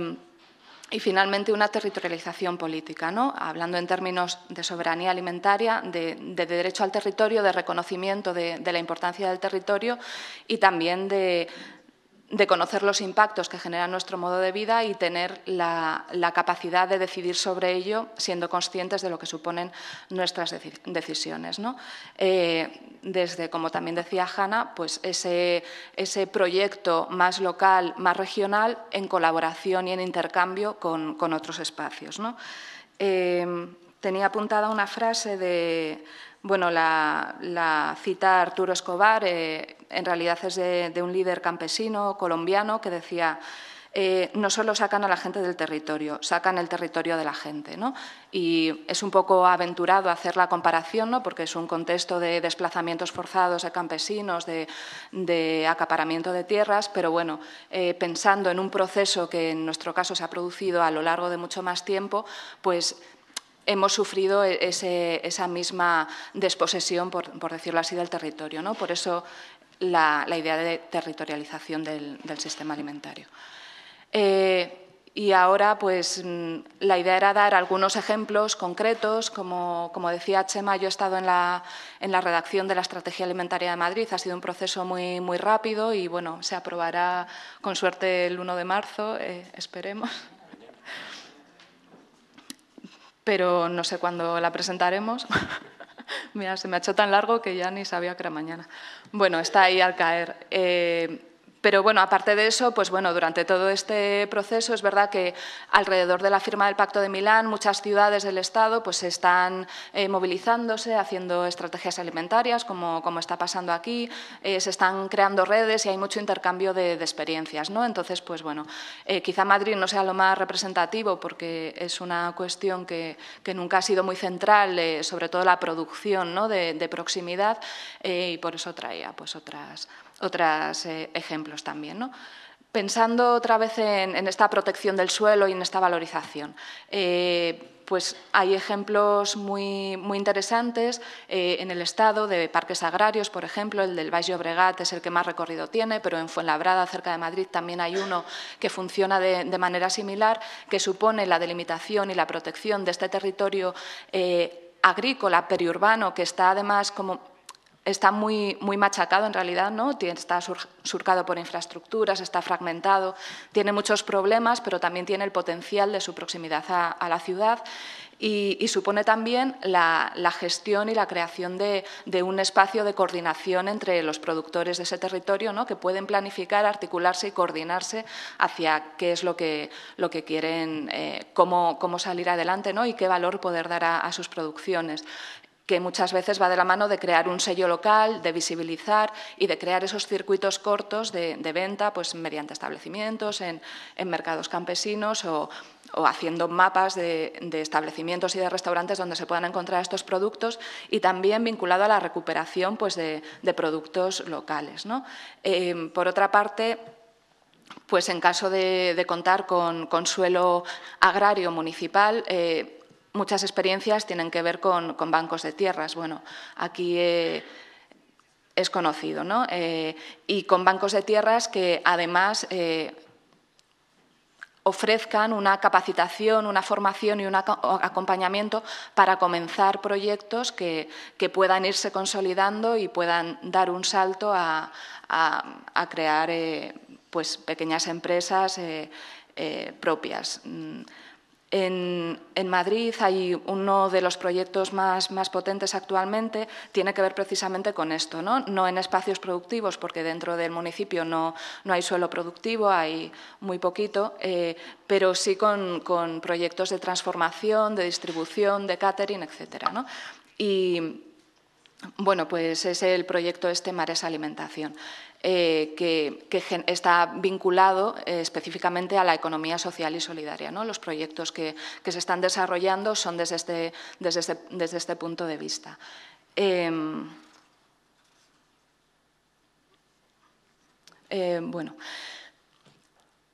Y, finalmente, una territorialización política, ¿no? Hablando en términos de soberanía alimentaria, de, de derecho al territorio, de reconocimiento de, de la importancia del territorio y también de, de conocer los impactos que genera nuestro modo de vida y tener la, la capacidad de decidir sobre ello, siendo conscientes de lo que suponen nuestras decisiones, ¿no? Eh, desde, como también decía Hannah, pues ese, ese proyecto más local, más regional, en colaboración y en intercambio con, con otros espacios, ¿no? Eh, tenía apuntada una frase de… Bueno, la, la cita Arturo Escobar eh, en realidad es de, de un líder campesino colombiano que decía eh, no solo sacan a la gente del territorio, sacan el territorio de la gente, ¿no? Y es un poco aventurado hacer la comparación, ¿no? Porque es un contexto de desplazamientos forzados de campesinos, de, de acaparamiento de tierras, pero bueno, eh, pensando en un proceso que en nuestro caso se ha producido a lo largo de mucho más tiempo, pues hemos sufrido ese, esa misma desposesión, por, por decirlo así, del territorio, ¿no? Por eso la, la idea de territorialización del, del sistema alimentario. Eh, y ahora, pues, la idea era dar algunos ejemplos concretos. Como, como decía Chema, yo he estado en la, en la redacción de la Estrategia Alimentaria de Madrid. Ha sido un proceso muy, muy rápido y, bueno, se aprobará con suerte el uno de marzo, eh, esperemos. Pero no sé cuándo la presentaremos. Mira, se me ha hecho tan largo que ya ni sabía que era mañana. Bueno, está ahí al caer. Eh, pero bueno, aparte de eso, pues bueno, durante todo este proceso es verdad que alrededor de la firma del Pacto de Milán, muchas ciudades del Estado pues se están eh, movilizándose, haciendo estrategias alimentarias, como, como está pasando aquí. Eh, se están creando redes y hay mucho intercambio de, de experiencias, ¿no? Entonces, pues bueno, eh, quizá Madrid no sea lo más representativo porque es una cuestión que, que nunca ha sido muy central, eh, sobre todo la producción, ¿no? de, de proximidad, eh, y por eso traía pues otras... otros eh, ejemplos también, ¿no? Pensando otra vez en, en esta protección del suelo y en esta valorización. Eh, pues hay ejemplos muy, muy interesantes eh, en el Estado de parques agrarios, por ejemplo, el del Baix Llobregat es el que más recorrido tiene, pero en Fuenlabrada, cerca de Madrid, también hay uno que funciona de, de manera similar, que supone la delimitación y la protección de este territorio eh, agrícola, periurbano, que está además como... Está muy, muy machacado en realidad, ¿no? Está surcado por infraestructuras, está fragmentado, tiene muchos problemas, pero también tiene el potencial de su proximidad a, a la ciudad y, y supone también la, la gestión y la creación de, de un espacio de coordinación entre los productores de ese territorio, ¿no? Que pueden planificar, articularse y coordinarse hacia qué es lo que, lo que quieren, eh, cómo, cómo salir adelante, ¿no? Y qué valor poder dar a, a sus producciones, que muchas veces va de la mano de crear un sello local, de visibilizar y de crear esos circuitos cortos de, de venta, pues mediante establecimientos, en, en mercados campesinos o, o haciendo mapas de, de establecimientos y de restaurantes donde se puedan encontrar estos productos y también vinculado a la recuperación pues, de, de productos locales, ¿no? Eh, por otra parte, pues en caso de, de contar con, con suelo agrario municipal, eh, muchas experiencias tienen que ver con, con bancos de tierras. Bueno, aquí eh, es conocido, ¿no? Eh, y con bancos de tierras que, además, eh, ofrezcan una capacitación, una formación y un acompañamiento para comenzar proyectos que, que puedan irse consolidando y puedan dar un salto a, a, a crear eh, pues, pequeñas empresas eh, eh, propias. En, en Madrid hay uno de los proyectos más, más potentes actualmente, tiene que ver precisamente con esto, ¿no? No en espacios productivos, porque dentro del municipio no, no hay suelo productivo, hay muy poquito, eh, pero sí con, con proyectos de transformación, de distribución, de catering, etcétera, ¿no? Y bueno, pues es el proyecto este Mares Alimentación. Eh, que, que está vinculado eh, específicamente a la economía social y solidaria, ¿no? Los proyectos que, que se están desarrollando son desde este, desde este, desde este punto de vista. Eh, eh, bueno,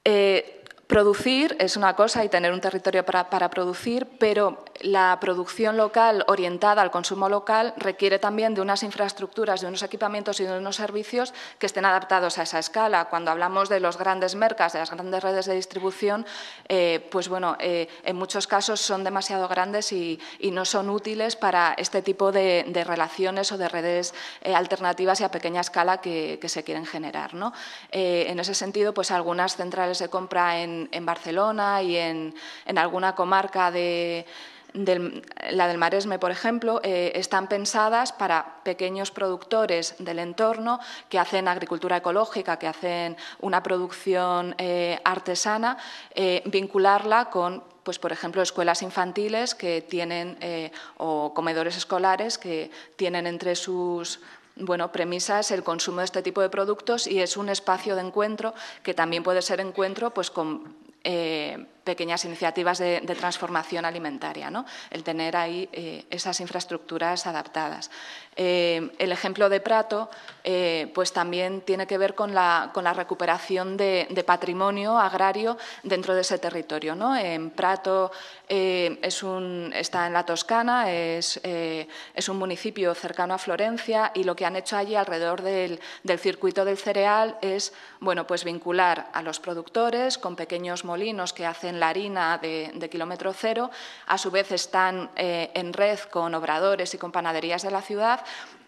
eh, producir es una cosa y tener un territorio para, para producir, pero la producción local orientada al consumo local requiere también de unas infraestructuras, de unos equipamientos y de unos servicios que estén adaptados a esa escala. Cuando hablamos de los grandes mercas, de las grandes redes de distribución, eh, pues bueno, eh, en muchos casos son demasiado grandes y, y no son útiles para este tipo de, de relaciones o de redes eh, alternativas y a pequeña escala que, que se quieren generar, ¿no? Eh, en ese sentido, pues algunas centrales de compra en en Barcelona y en, en alguna comarca de, de la del Maresme, por ejemplo, eh, están pensadas para pequeños productores del entorno que hacen agricultura ecológica, que hacen una producción eh, artesana, eh, vincularla con, pues, por ejemplo, escuelas infantiles que tienen eh, o comedores escolares que tienen entre sus bueno, premisa es el consumo de este tipo de productos y es un espacio de encuentro que también puede ser encuentro pues, con eh, pequeñas iniciativas de, de transformación alimentaria, ¿no? El tener ahí eh, esas infraestructuras adaptadas. Eh, el ejemplo de Prato eh, pues también tiene que ver con la, con la recuperación de, de patrimonio agrario dentro de ese territorio, ¿no? En Prato eh, es un, está en la Toscana, es, eh, es un municipio cercano a Florencia y lo que han hecho allí alrededor del, del circuito del cereal es bueno, pues vincular a los productores con pequeños molinos que hacen la harina de, de kilómetro cero, a su vez están eh, en red con obradores y con panaderías de la ciudad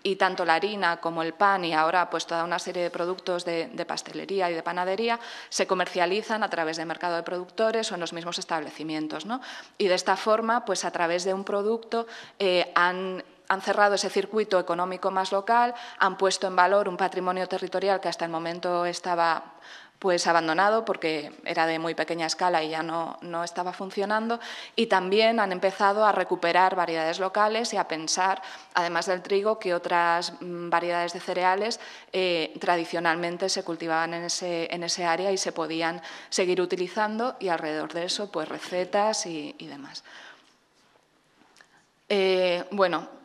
y tanto la harina como el pan y ahora pues toda una serie de productos de, de pastelería y de panadería se comercializan a través del mercado de productores o en los mismos establecimientos, ¿no? Y de esta forma, pues a través de un producto eh, han Han cerrado ese circuito económico más local, han puesto en valor un patrimonio territorial que hasta el momento estaba pues abandonado porque era de muy pequeña escala y ya no, no estaba funcionando. Y también han empezado a recuperar variedades locales y a pensar, además del trigo, que otras variedades de cereales eh, tradicionalmente se cultivaban en ese, en ese área y se podían seguir utilizando y alrededor de eso pues recetas y, y demás. Eh, bueno.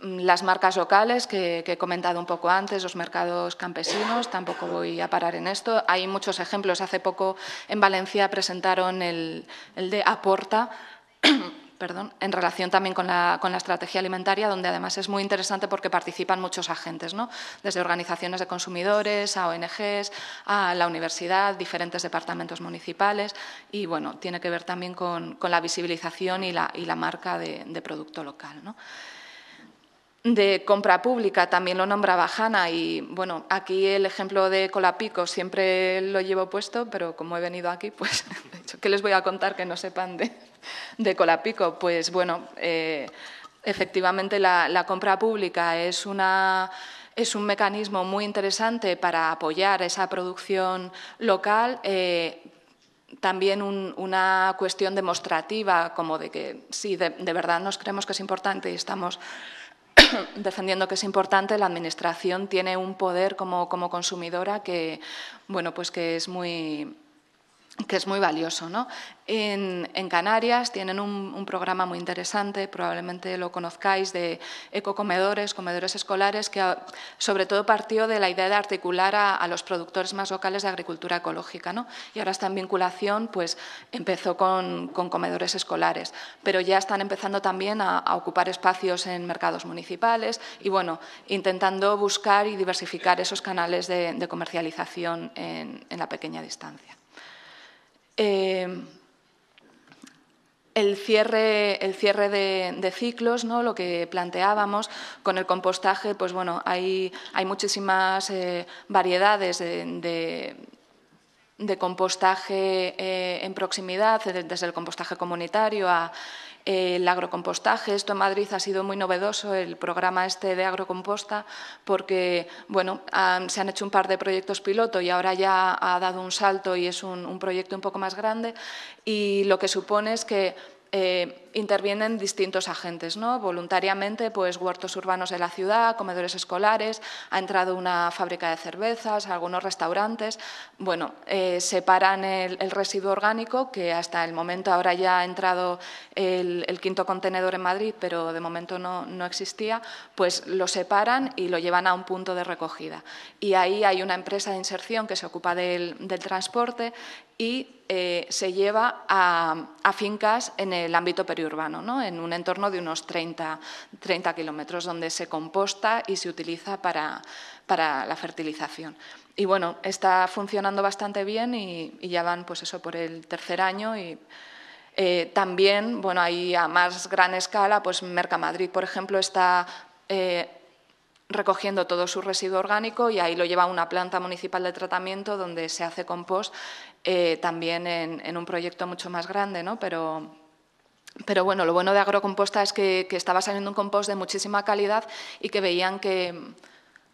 Las marcas locales que, que he comentado un poco antes, los mercados campesinos, tampoco voy a parar en esto. Hay muchos ejemplos. Hace poco en Valencia presentaron el, el de Aporta, perdón, en relación también con la, con la estrategia alimentaria, donde además es muy interesante porque participan muchos agentes, ¿no? Desde organizaciones de consumidores, a O N Ges, a la universidad, diferentes departamentos municipales y, bueno, tiene que ver también con, con la visibilización y la, y la marca de, de producto local, ¿no? De compra pública, también lo nombraba Hannah y, bueno, aquí el ejemplo de Colapico siempre lo llevo puesto, pero como he venido aquí, pues, de hecho, ¿qué les voy a contar que no sepan de, de Colapico? Pues, bueno, eh, efectivamente la, la compra pública es una... Es un mecanismo muy interesante para apoyar esa producción local, eh, también un, una cuestión demostrativa, como de que sí, de, de verdad nos creemos que es importante y estamos defendiendo que es importante, la Administración tiene un poder como, como consumidora que, bueno, pues que es muy, que es muy valioso, ¿no? En, en Canarias tienen un, un programa muy interesante, probablemente lo conozcáis, de ecocomedores, comedores escolares, que sobre todo partió de la idea de articular a, a los productores más locales de agricultura ecológica, ¿no? Y ahora está en vinculación, pues empezó con, con comedores escolares, pero ya están empezando también a, a ocupar espacios en mercados municipales y, bueno, intentando buscar y diversificar esos canales de, de comercialización en, en la pequeña distancia. Eh, El cierre, el cierre de, de ciclos, ¿no? Lo que planteábamos con el compostaje, pues bueno, hay, hay muchísimas eh, variedades de, de de compostaje eh, en proximidad, desde el compostaje comunitario a eh, el agrocompostaje. Esto en Madrid ha sido muy novedoso, el programa este de agrocomposta, porque bueno, han, se han hecho un par de proyectos piloto y ahora ya ha dado un salto y es un, un proyecto un poco más grande y lo que supone es que Eh, intervienen distintos agentes, ¿no? Voluntariamente, pues huertos urbanos de la ciudad, comedores escolares, ha entrado una fábrica de cervezas, algunos restaurantes. Bueno, eh, separan el, el residuo orgánico, que hasta el momento ahora ya ha entrado el, el quinto contenedor en Madrid, pero de momento no, no existía, pues lo separan y lo llevan a un punto de recogida. Y ahí hay una empresa de inserción que se ocupa del, del transporte y Eh, se lleva a, a fincas en el ámbito periurbano, ¿no? En un entorno de unos treinta, treinta kilómetros, donde se composta y se utiliza para, para la fertilización. Y bueno, está funcionando bastante bien y, y ya van pues eso por el tercer año y eh, también, bueno, ahí a más gran escala, pues Mercamadrid, por ejemplo, está Eh, recogiendo todo su residuo orgánico y ahí lo lleva a una planta municipal de tratamiento donde se hace compost eh, también en, en un proyecto mucho más grande, ¿no? Pero, pero bueno, lo bueno de Agrocomposta es que, que estaba saliendo un compost de muchísima calidad y que veían que,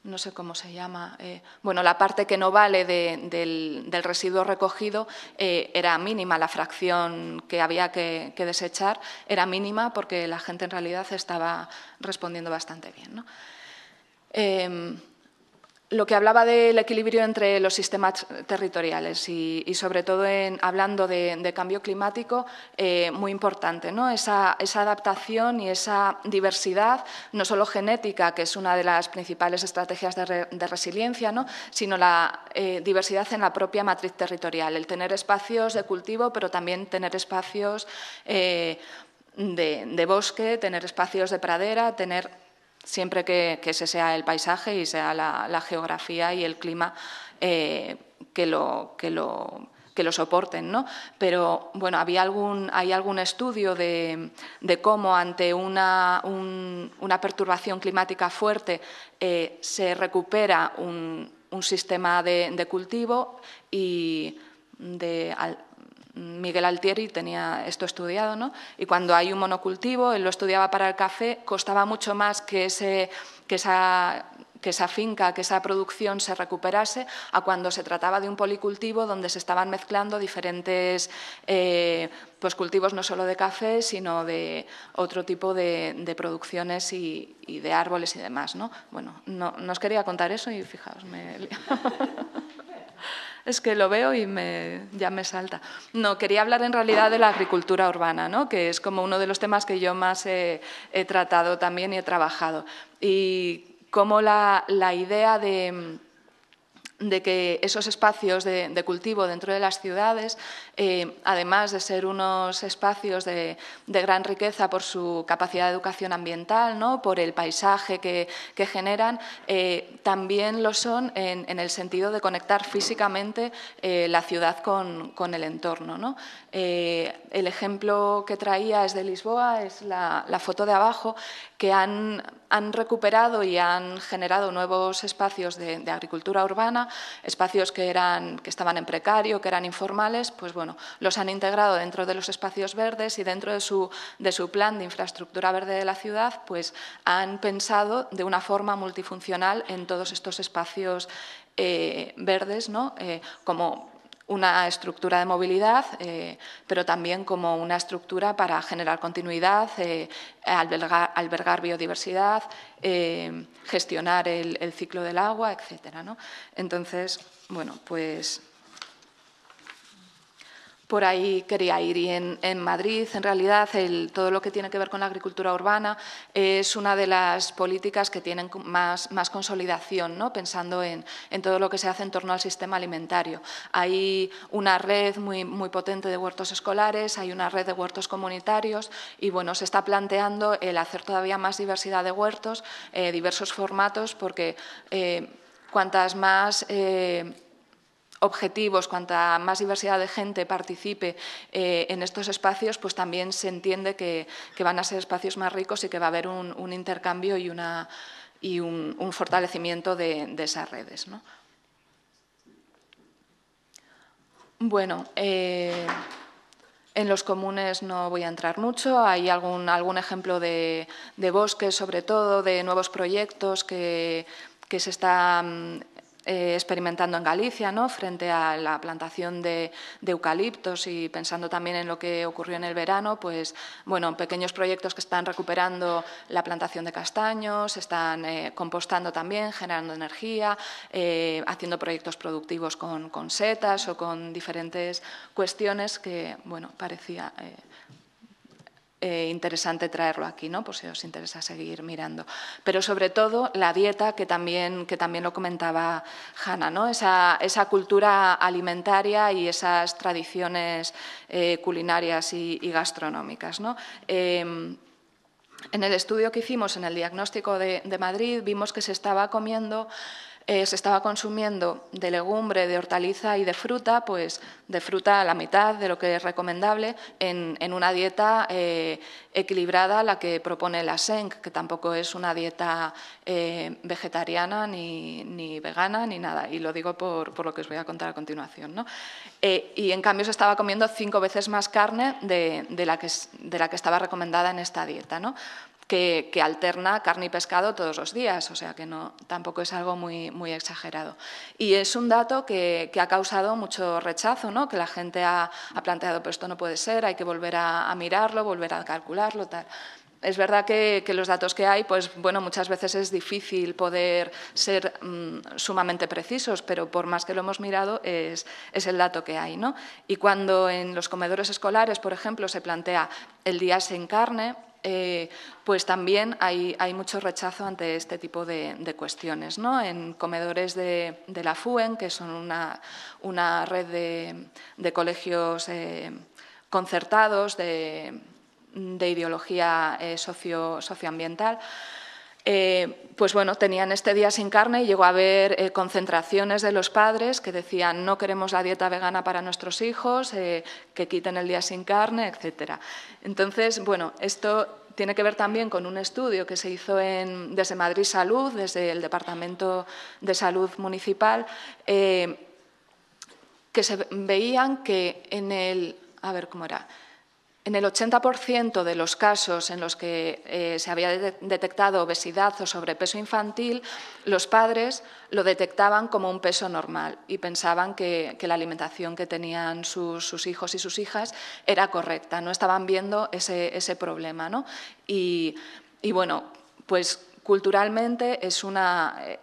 no sé cómo se llama, eh, bueno, la parte que no vale de, del, del residuo recogido eh, era mínima, la fracción que había que, que desechar era mínima porque la gente en realidad estaba respondiendo bastante bien, ¿no? Eh, lo que hablaba del equilibrio entre los sistemas territoriales y, y sobre todo en, hablando de, de cambio climático, eh, muy importante, ¿no? Esa, esa adaptación y esa diversidad, no solo genética, que es una de las principales estrategias de, re, de resiliencia, ¿no? Sino la eh, diversidad en la propia matriz territorial, el tener espacios de cultivo, pero también tener espacios eh, de, de bosque, tener espacios de pradera, tener... siempre que, que ese sea el paisaje y sea la, la geografía y el clima eh, que, lo, que, lo, que lo soporten, ¿no? Pero, bueno, había algún, hay algún estudio de, de cómo ante una, un, una perturbación climática fuerte eh, se recupera un, un sistema de, de cultivo y de... Al, Miguel Altieri tenía esto estudiado, ¿no? Y cuando hay un monocultivo, él lo estudiaba para el café, costaba mucho más que, ese, que, esa, que esa finca, que esa producción se recuperase a cuando se trataba de un policultivo donde se estaban mezclando diferentes eh, pues cultivos no solo de café, sino de otro tipo de, de producciones y, y de árboles y demás, ¿no? Bueno, no, no os quería contar eso y fijaos, me lío. Es que lo veo y me, ya me salta. No, quería hablar en realidad de la agricultura urbana, ¿no? Que es como uno de los temas que yo más he, he tratado también y he trabajado. Y cómo la, la idea de, de que esos espacios de, de cultivo dentro de las ciudades, eh, además de ser unos espacios de, de gran riqueza por su capacidad de educación ambiental, ¿no? Por el paisaje que, que generan, eh, también lo son en, en el sentido de conectar físicamente eh, la ciudad con, con el entorno, ¿no? Eh, el ejemplo que traía es de Lisboa, es la, la foto de abajo, que han, han recuperado y han generado nuevos espacios de, de agricultura urbana, espacios que, eran, que estaban en precario, que eran informales, pues bueno, los han integrado dentro de los espacios verdes y dentro de su, de su plan de infraestructura verde de la ciudad, pues han pensado de una forma multifuncional en todos estos espacios eh, verdes, ¿no? Eh, como una estructura de movilidad, eh, pero también como una estructura para generar continuidad, eh, albergar, albergar biodiversidad, eh, gestionar el, el ciclo del agua, etcétera, ¿no? Entonces, bueno, pues por ahí quería ir. Y en, en Madrid, en realidad, el, todo lo que tiene que ver con la agricultura urbana es una de las políticas que tienen más, más consolidación, ¿no? Pensando en, en todo lo que se hace en torno al sistema alimentario. Hay una red muy, muy potente de huertos escolares, hay una red de huertos comunitarios y, bueno, se está planteando el hacer todavía más diversidad de huertos, eh, diversos formatos, porque eh, cuantas más... Eh, objetivos, cuanta más diversidad de gente participe eh, en estos espacios, pues también se entiende que, que van a ser espacios más ricos y que va a haber un, un intercambio y, una, y un, un fortalecimiento de, de esas redes, ¿no? Bueno, eh, en los comunes no voy a entrar mucho, hay algún, algún ejemplo de, de bosques, sobre todo, de nuevos proyectos que, que se están experimentando en Galicia, ¿no? Frente a la plantación de, de eucaliptos y pensando también en lo que ocurrió en el verano, pues bueno, pequeños proyectos que están recuperando la plantación de castaños, están eh, compostando también, generando energía, eh, haciendo proyectos productivos con, con setas o con diferentes cuestiones que, bueno, parecía... Eh, Eh, interesante traerlo aquí, ¿no? Por si os interesa seguir mirando. Pero sobre todo la dieta, que también, que también lo comentaba Hannah, ¿no? Esa, esa cultura alimentaria y esas tradiciones eh, culinarias y, y gastronómicas, ¿no? Eh, en el estudio que hicimos, en el diagnóstico de, de Madrid, vimos que se estaba comiendo... Eh, se estaba consumiendo de legumbre, de hortaliza y de fruta, pues de fruta a la mitad de lo que es recomendable en, en una dieta eh, equilibrada, la que propone la S E N C, que tampoco es una dieta eh, vegetariana ni, ni vegana ni nada, y lo digo por, por lo que os voy a contar a continuación, ¿no? Eh, y en cambio se estaba comiendo cinco veces más carne de, de, la, que, de la que estaba recomendada en esta dieta, ¿no? Que, que alterna carne y pescado todos los días, o sea que no, tampoco es algo muy, muy exagerado. Y es un dato que, que ha causado mucho rechazo, ¿no? Que la gente ha, ha planteado, pero esto no puede ser, hay que volver a, a mirarlo, volver a calcularlo, tal. es verdad que, que los datos que hay, pues bueno, muchas veces es difícil poder ser mmm, sumamente precisos, pero por más que lo hemos mirado es, es el dato que hay, ¿no? Y cuando en los comedores escolares, por ejemplo, se plantea el día sin carne, Eh, pues también hay, hay mucho rechazo ante este tipo de, de cuestiones, ¿no? En comedores de, de la FUEN, que son una, una red de, de colegios eh, concertados de, de ideología eh, socio, socioambiental, Eh, pues bueno, tenían este día sin carne y llegó a haber eh, concentraciones de los padres que decían no queremos la dieta vegana para nuestros hijos, eh, que quiten el día sin carne, etcétera. Entonces, bueno, esto tiene que ver también con un estudio que se hizo en, desde Madrid Salud, desde el Departamento de Salud Municipal, eh, que se veían que en el… a ver cómo era… En el ochenta por ciento de los casos en los que eh, se había de- detectado obesidad o sobrepeso infantil, los padres lo detectaban como un peso normal y pensaban que, que la alimentación que tenían sus, sus hijos y sus hijas era correcta, no estaban viendo ese, ese problema, ¿no? Y, y bueno, pues culturalmente es una… Eh,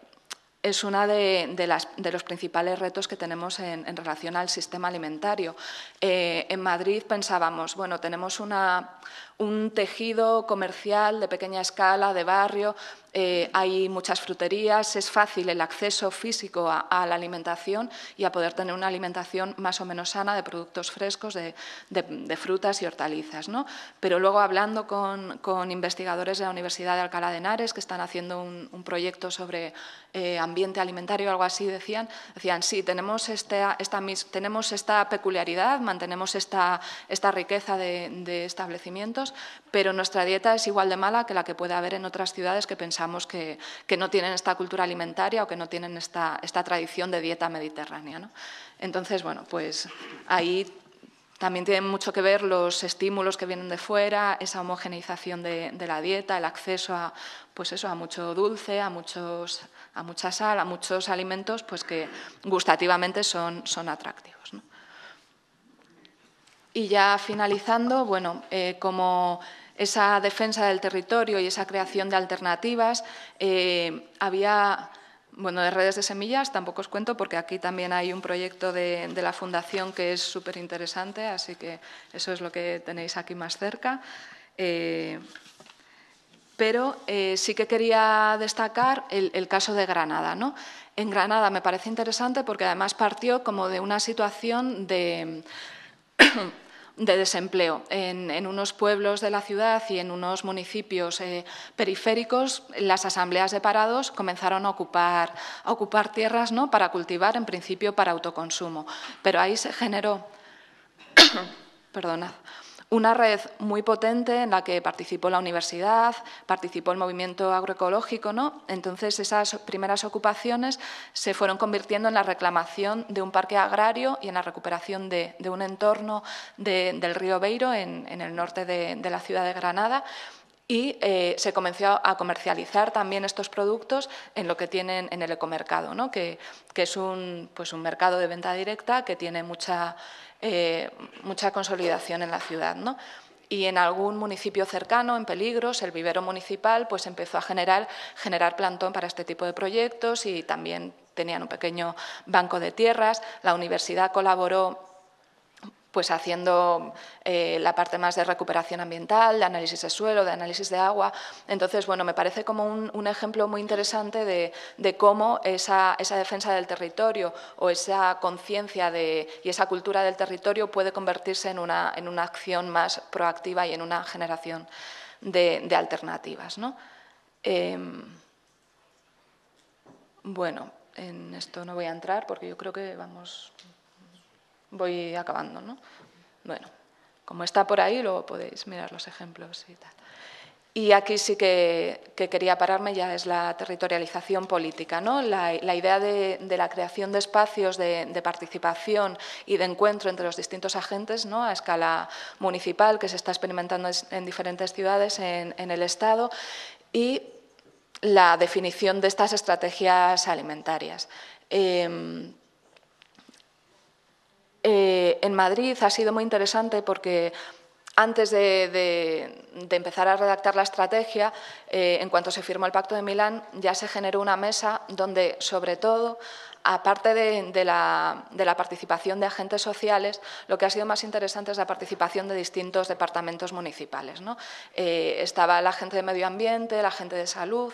Es uno de, de, las, de los principales retos que tenemos en, en relación al sistema alimentario. Eh, en Madrid pensábamos, bueno, tenemos una, un tejido comercial de pequeña escala, de barrio, eh, hay muchas fruterías, es fácil el acceso físico a, a la alimentación y a poder tener una alimentación más o menos sana de productos frescos, de, de, de frutas y hortalizas, ¿no? Pero luego hablando con, con investigadores de la Universidad de Alcalá de Henares, que están haciendo un, un proyecto sobre eh, ambiente alimentario o algo así, decían, decían sí, tenemos esta, esta, tenemos esta peculiaridad, mantenemos esta, esta riqueza de, de establecimientos, pero nuestra dieta es igual de mala que la que puede haber en otras ciudades que pensamos que, que no tienen esta cultura alimentaria o que no tienen esta, esta tradición de dieta mediterránea, ¿no? Entonces, bueno, pues ahí también tienen mucho que ver los estímulos que vienen de fuera, esa homogeneización de, de la dieta, el acceso a, pues eso, a mucho dulce, a, muchos, a mucha sal, a muchos alimentos pues que gustativamente son, son atractivos, ¿no? Y ya finalizando, bueno, eh, como esa defensa del territorio y esa creación de alternativas, eh, había, bueno, de redes de semillas, tampoco os cuento porque aquí también hay un proyecto de, de la Fundación que es súper interesante, así que eso es lo que tenéis aquí más cerca. Eh, pero eh, sí que quería destacar el, el caso de Granada, ¿no? En Granada me parece interesante porque además partió como de una situación de… de desempleo. En, en unos pueblos de la ciudad y en unos municipios eh, periféricos, las asambleas de parados comenzaron a ocupar, a ocupar tierras, ¿no?, para cultivar, en principio para autoconsumo. Pero ahí se generó perdonad, una red muy potente en la que participó la universidad, participó el movimiento agroecológico, ¿no? Entonces, esas primeras ocupaciones se fueron convirtiendo en la reclamación de un parque agrario y en la recuperación de, de un entorno de, del río Beiro, en, en el norte de, de la ciudad de Granada. Y eh, se comenzó a comercializar también estos productos en lo que tienen en el ecomercado, ¿no?, que, que es un, pues un mercado de venta directa que tiene mucha, eh, mucha consolidación en la ciudad, ¿no? Y en algún municipio cercano, en Peligros, el vivero municipal pues empezó a generar, generar plantón para este tipo de proyectos y también tenían un pequeño banco de tierras. La universidad colaboró pues haciendo eh, la parte más de recuperación ambiental, de análisis de suelo, de análisis de agua. Entonces, bueno, me parece como un, un ejemplo muy interesante de, de cómo esa, esa defensa del territorio o esa conciencia de, y esa cultura del territorio puede convertirse en una, en una acción más proactiva y en una generación de, de alternativas, ¿no? Eh, bueno, en esto no voy a entrar porque yo creo que vamos… Voy acabando, ¿no? Bueno, como está por ahí, luego podéis mirar los ejemplos y tal. Y aquí sí que, que quería pararme, ya es la territorialización política, ¿no? La, la idea de, de la creación de espacios de, de participación y de encuentro entre los distintos agentes, ¿no?, a escala municipal, que se está experimentando en diferentes ciudades en, en el Estado, y la definición de estas estrategias alimentarias. Eh, Eh, en Madrid ha sido muy interesante porque Antes de, de, de empezar a redactar la estrategia, eh, en cuanto se firmó el Pacto de Milán, ya se generó una mesa donde, sobre todo, aparte de, de, la, de la participación de agentes sociales, lo que ha sido más interesante es la participación de distintos departamentos municipales, ¿no? Eh, estaba la gente de medio ambiente, la gente de salud,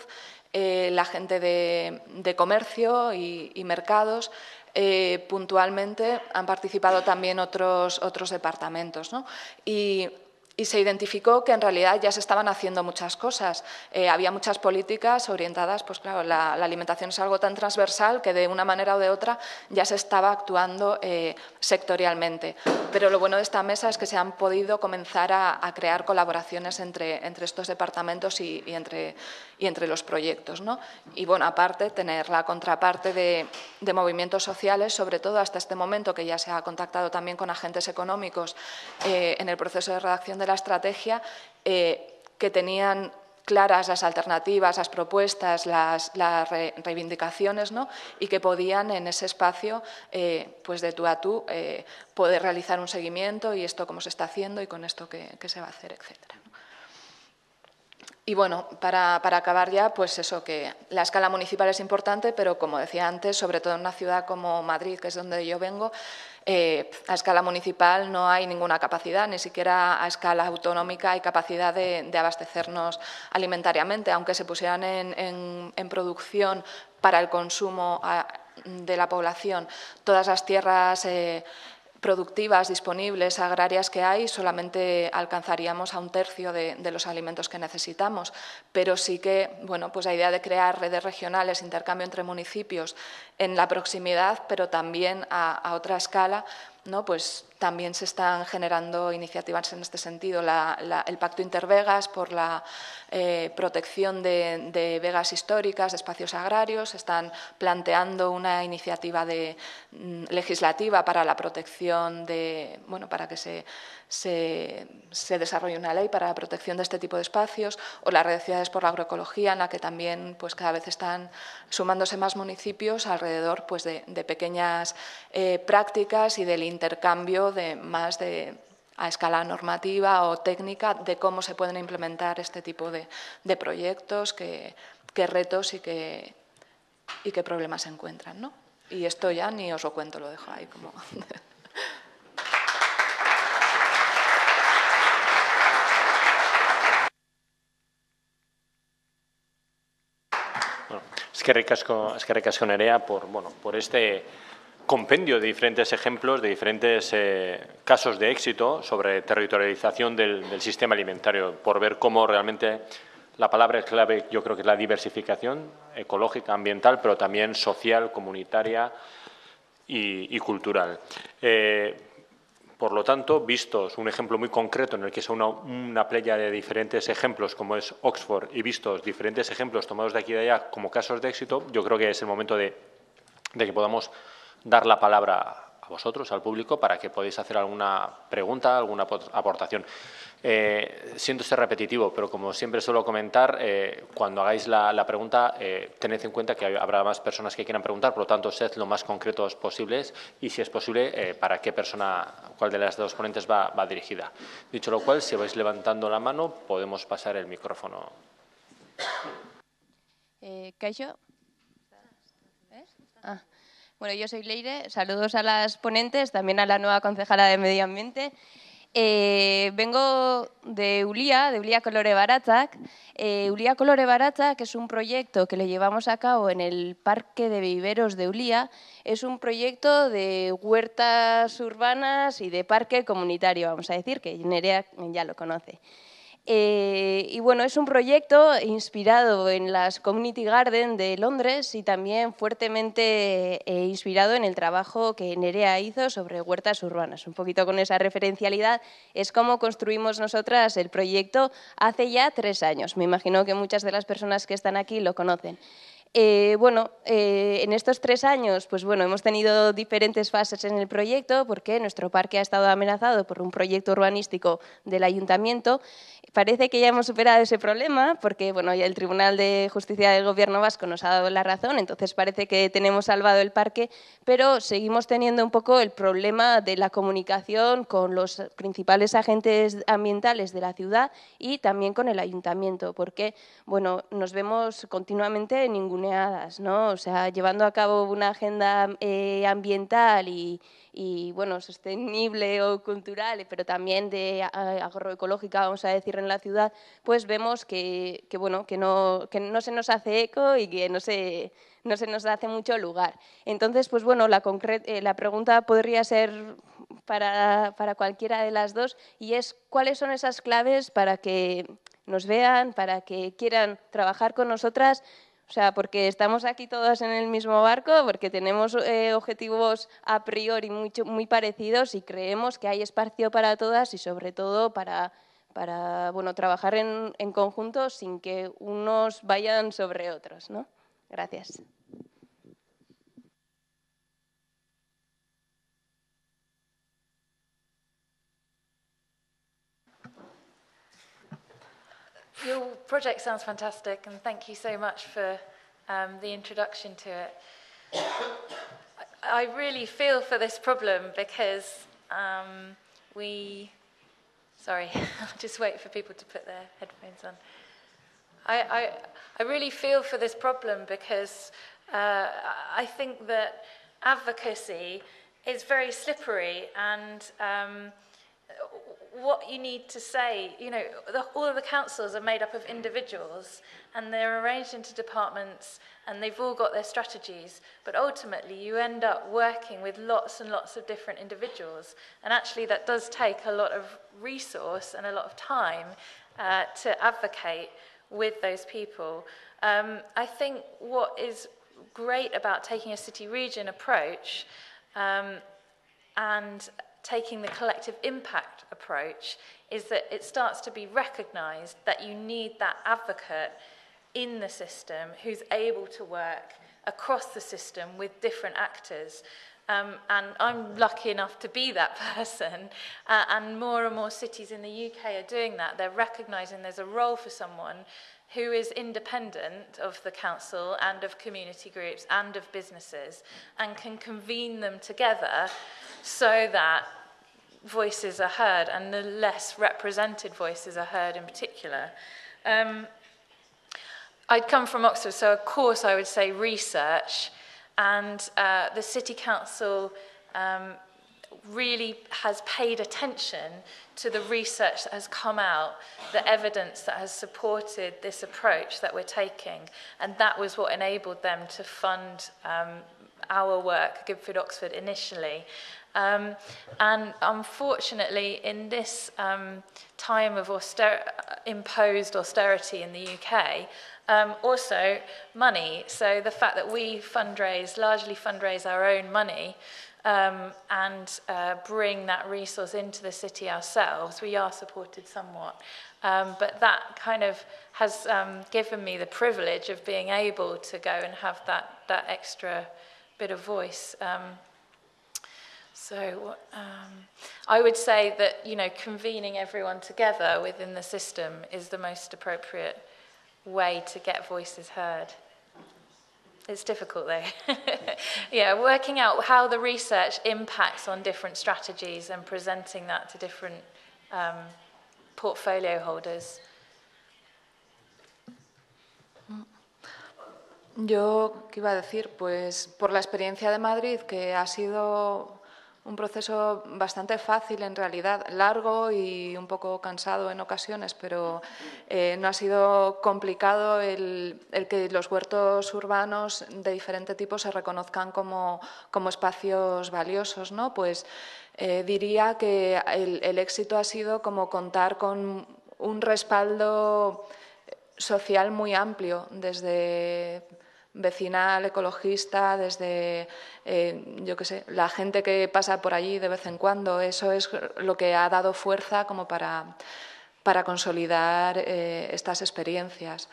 eh, la gente de, de comercio y, y mercados. Eh, puntualmente han participado también otros, otros departamentos, ¿no? Y, y se identificó que en realidad ya se estaban haciendo muchas cosas. Eh, había muchas políticas orientadas, pues claro, la, la alimentación es algo tan transversal que de una manera o de otra ya se estaba actuando eh, sectorialmente. Pero lo bueno de esta mesa es que se han podido comenzar a, a crear colaboraciones entre, entre estos departamentos y, y, entre, y entre los proyectos, ¿no? Y bueno, aparte, tener la contraparte de, de movimientos sociales, sobre todo hasta este momento, que ya se ha contactado también con agentes económicos eh, en el proceso de redacción de la estrategia, eh, que tenían claras las alternativas, las propuestas, las, las re, reivindicaciones, ¿no? Y que podían en ese espacio, eh, pues de tú a tú, eh, poder realizar un seguimiento y esto cómo se está haciendo y con esto qué, qué se va a hacer, etcétera, ¿no? Y bueno, para, para acabar ya, pues eso, que la escala municipal es importante, pero como decía antes, sobre todo en una ciudad como Madrid, que es donde yo vengo, eh, a escala municipal no hay ninguna capacidad, ni siquiera a escala autonómica hay capacidad de, de abastecernos alimentariamente, aunque se pusieran en, en, en producción para el consumo a, de la población todas las tierras eh, productivas, disponibles, agrarias que hay, solamente alcanzaríamos a un tercio de, de los alimentos que necesitamos. Pero sí que, bueno, pues la idea de crear redes regionales, intercambio entre municipios en la proximidad, pero también a, a otra escala, ¿no? Pues también se están generando iniciativas en este sentido. La, la, el Pacto Intervegas por la eh, protección de, de vegas históricas, de espacios agrarios, están planteando una iniciativa de, legislativa para la protección de, bueno, para que se, se, se desarrolle una ley para la protección de este tipo de espacios, o la Red de Ciudades por la Agroecología, en la que también pues, cada vez están sumándose más municipios alrededor pues, de, de pequeñas eh, prácticas y del intercambio de más de, a escala normativa o técnica de cómo se pueden implementar este tipo de, de proyectos, qué retos y qué y qué problemas se encuentran, ¿no? Y esto ya ni os lo cuento, lo dejo ahí como... Bueno, eskerrik asko, eskerrik asko Nerea por, bueno, por este... compendio de diferentes ejemplos, de diferentes eh, casos de éxito sobre territorialización del, del sistema alimentario, por ver cómo realmente la palabra clave yo creo que es la diversificación ecológica, ambiental, pero también social, comunitaria y, y cultural. Eh, por lo tanto, vistos un ejemplo muy concreto en el que es una, una playa de diferentes ejemplos, como es Oxford, y vistos diferentes ejemplos tomados de aquí y de allá como casos de éxito, yo creo que es el momento de, de que podamos dar la palabra a vosotros, al público, para que podáis hacer alguna pregunta, alguna aportación. Eh, siento ser repetitivo, pero como siempre suelo comentar, eh, cuando hagáis la, la pregunta, eh, tened en cuenta que habrá más personas que quieran preguntar, por lo tanto, sed lo más concretos posibles y, si es posible, eh, para qué persona, cuál de las dos ponentes va, va dirigida. Dicho lo cual, si vais levantando la mano, podemos pasar el micrófono. Eh, ¿Cayo? ¿Eh? Ah. Bueno, yo soy Leire, saludos a las ponentes, también a la nueva concejala de Medio Ambiente. Eh, vengo de Ulía, de Ulía Kolore Baratzak. Eh, Ulía Kolore Baratzak es un proyecto que le llevamos a cabo en el Parque de Viveros de Ulía. Es un proyecto de huertas urbanas y de parque comunitario, vamos a decir, que Nerea ya lo conoce. Eh, y bueno, es un proyecto inspirado en las Community Garden de Londres y también fuertemente eh, inspirado en el trabajo que Nerea hizo sobre huertas urbanas. Un poquito con esa referencialidad es como construimos nosotras el proyecto hace ya tres años. Me imagino que muchas de las personas que están aquí lo conocen. Eh, bueno, eh, en estos tres años pues, bueno, hemos tenido diferentes fases en el proyecto porque nuestro parque ha estado amenazado por un proyecto urbanístico del ayuntamiento. Parece que ya hemos superado ese problema porque bueno, ya el Tribunal de Justicia del Gobierno Vasco nos ha dado la razón, entonces parece que tenemos salvado el parque, pero seguimos teniendo un poco el problema de la comunicación con los principales agentes ambientales de la ciudad y también con el ayuntamiento porque bueno, nos vemos continuamente ninguneadas, ¿no? O sea, llevando a cabo una agenda eh, ambiental y, y bueno, sostenible o cultural, pero también de agroecológica, vamos a decir, en la ciudad, pues vemos que, que, bueno, que, no, que no se nos hace eco y que no se, no se nos hace mucho lugar. Entonces, pues bueno, la, eh, la pregunta podría ser para, para cualquiera de las dos y es ¿cuáles son esas claves para que nos vean, para que quieran trabajar con nosotras? O sea, porque estamos aquí todas en el mismo barco, porque tenemos eh, objetivos a priori muy, muy parecidos y creemos que hay espacio para todas y sobre todo para, para bueno, trabajar en, en conjunto sin que unos vayan sobre otros, ¿no? Gracias. Your project sounds fantastic, and thank you so much for um, the introduction to it. I, I really feel for this problem because um, we... Sorry, I'll just wait for people to put their headphones on. I, I, I really feel for this problem because uh, I think that advocacy is very slippery and... Um, what you need to say, you know, the, all of the councils are made up of individuals and they're arranged into departments and they've all got their strategies, but ultimately you end up working with lots and lots of different individuals, and actually that does take a lot of resource and a lot of time uh, to advocate with those people. Um, I think what is great about taking a city-region approach um, and taking the collective impact approach is that it starts to be recognised that you need that advocate in the system who's able to work across the system with different actors. Um, and I'm lucky enough to be that person. Uh, and more and more cities in the U K are doing that. They're recognising there's a role for someone who is independent of the council and of community groups and of businesses and can convene them together so that voices are heard and the less represented voices are heard in particular. Um, I'd come from Oxford, so of course I would say research, and uh, the City Council um, really has paid attention to the research that has come out, the evidence that has supported this approach that we're taking, and that was what enabled them to fund um, our work, Good Food Oxford, initially. Um, and unfortunately, in this um, time of auster- imposed austerity in the U K, um, also money. So the fact that we fundraise, largely fundraise our own money, Um, and uh, bring that resource into the city ourselves. We are supported somewhat, um, but that kind of has um, given me the privilege of being able to go and have that, that extra bit of voice. Um, so um, I would say that, you know, convening everyone together within the system is the most appropriate way to get voices heard. It's difficult though. Yeah, working out how the research impacts on different strategies and presenting that to different um, portfolio holders. Yo, ¿qué iba a decir? Pues por la experiencia de Madrid, que ha sido un proceso bastante fácil en realidad, largo y un poco cansado en ocasiones, pero eh, no ha sido complicado el, el que los huertos urbanos de diferente tipo se reconozcan como, como espacios valiosos, ¿no? Pues eh, diría que el, el éxito ha sido como contar con un respaldo social muy amplio, desde vecinal, ecologista, desde, eh, yo qué sé, la gente que pasa por allí de vez en cuando. Eso es lo que ha dado fuerza como para, para consolidar eh, estas experiencias.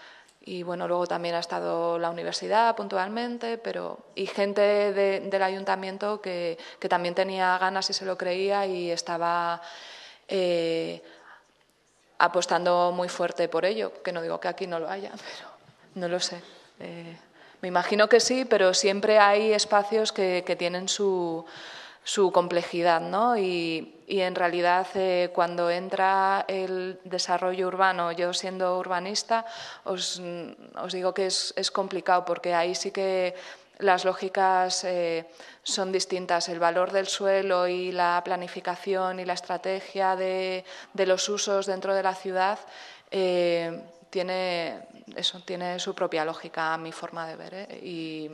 Y bueno, luego también ha estado la universidad puntualmente, pero y gente de, del ayuntamiento que, que también tenía ganas y se lo creía y estaba eh, apostando muy fuerte por ello, que no digo que aquí no lo haya, pero no lo sé. Eh, me imagino que sí, pero siempre hay espacios que, que tienen su, su complejidad, ¿no? Y, y en realidad eh, cuando entra el desarrollo urbano, yo siendo urbanista, os, os digo que es, es complicado porque ahí sí que las lógicas eh, son distintas. El valor del suelo y la planificación y la estrategia de, de los usos dentro de la ciudad eh, tiene, eso, tiene su propia lógica, a mi forma de ver, ¿eh? Y,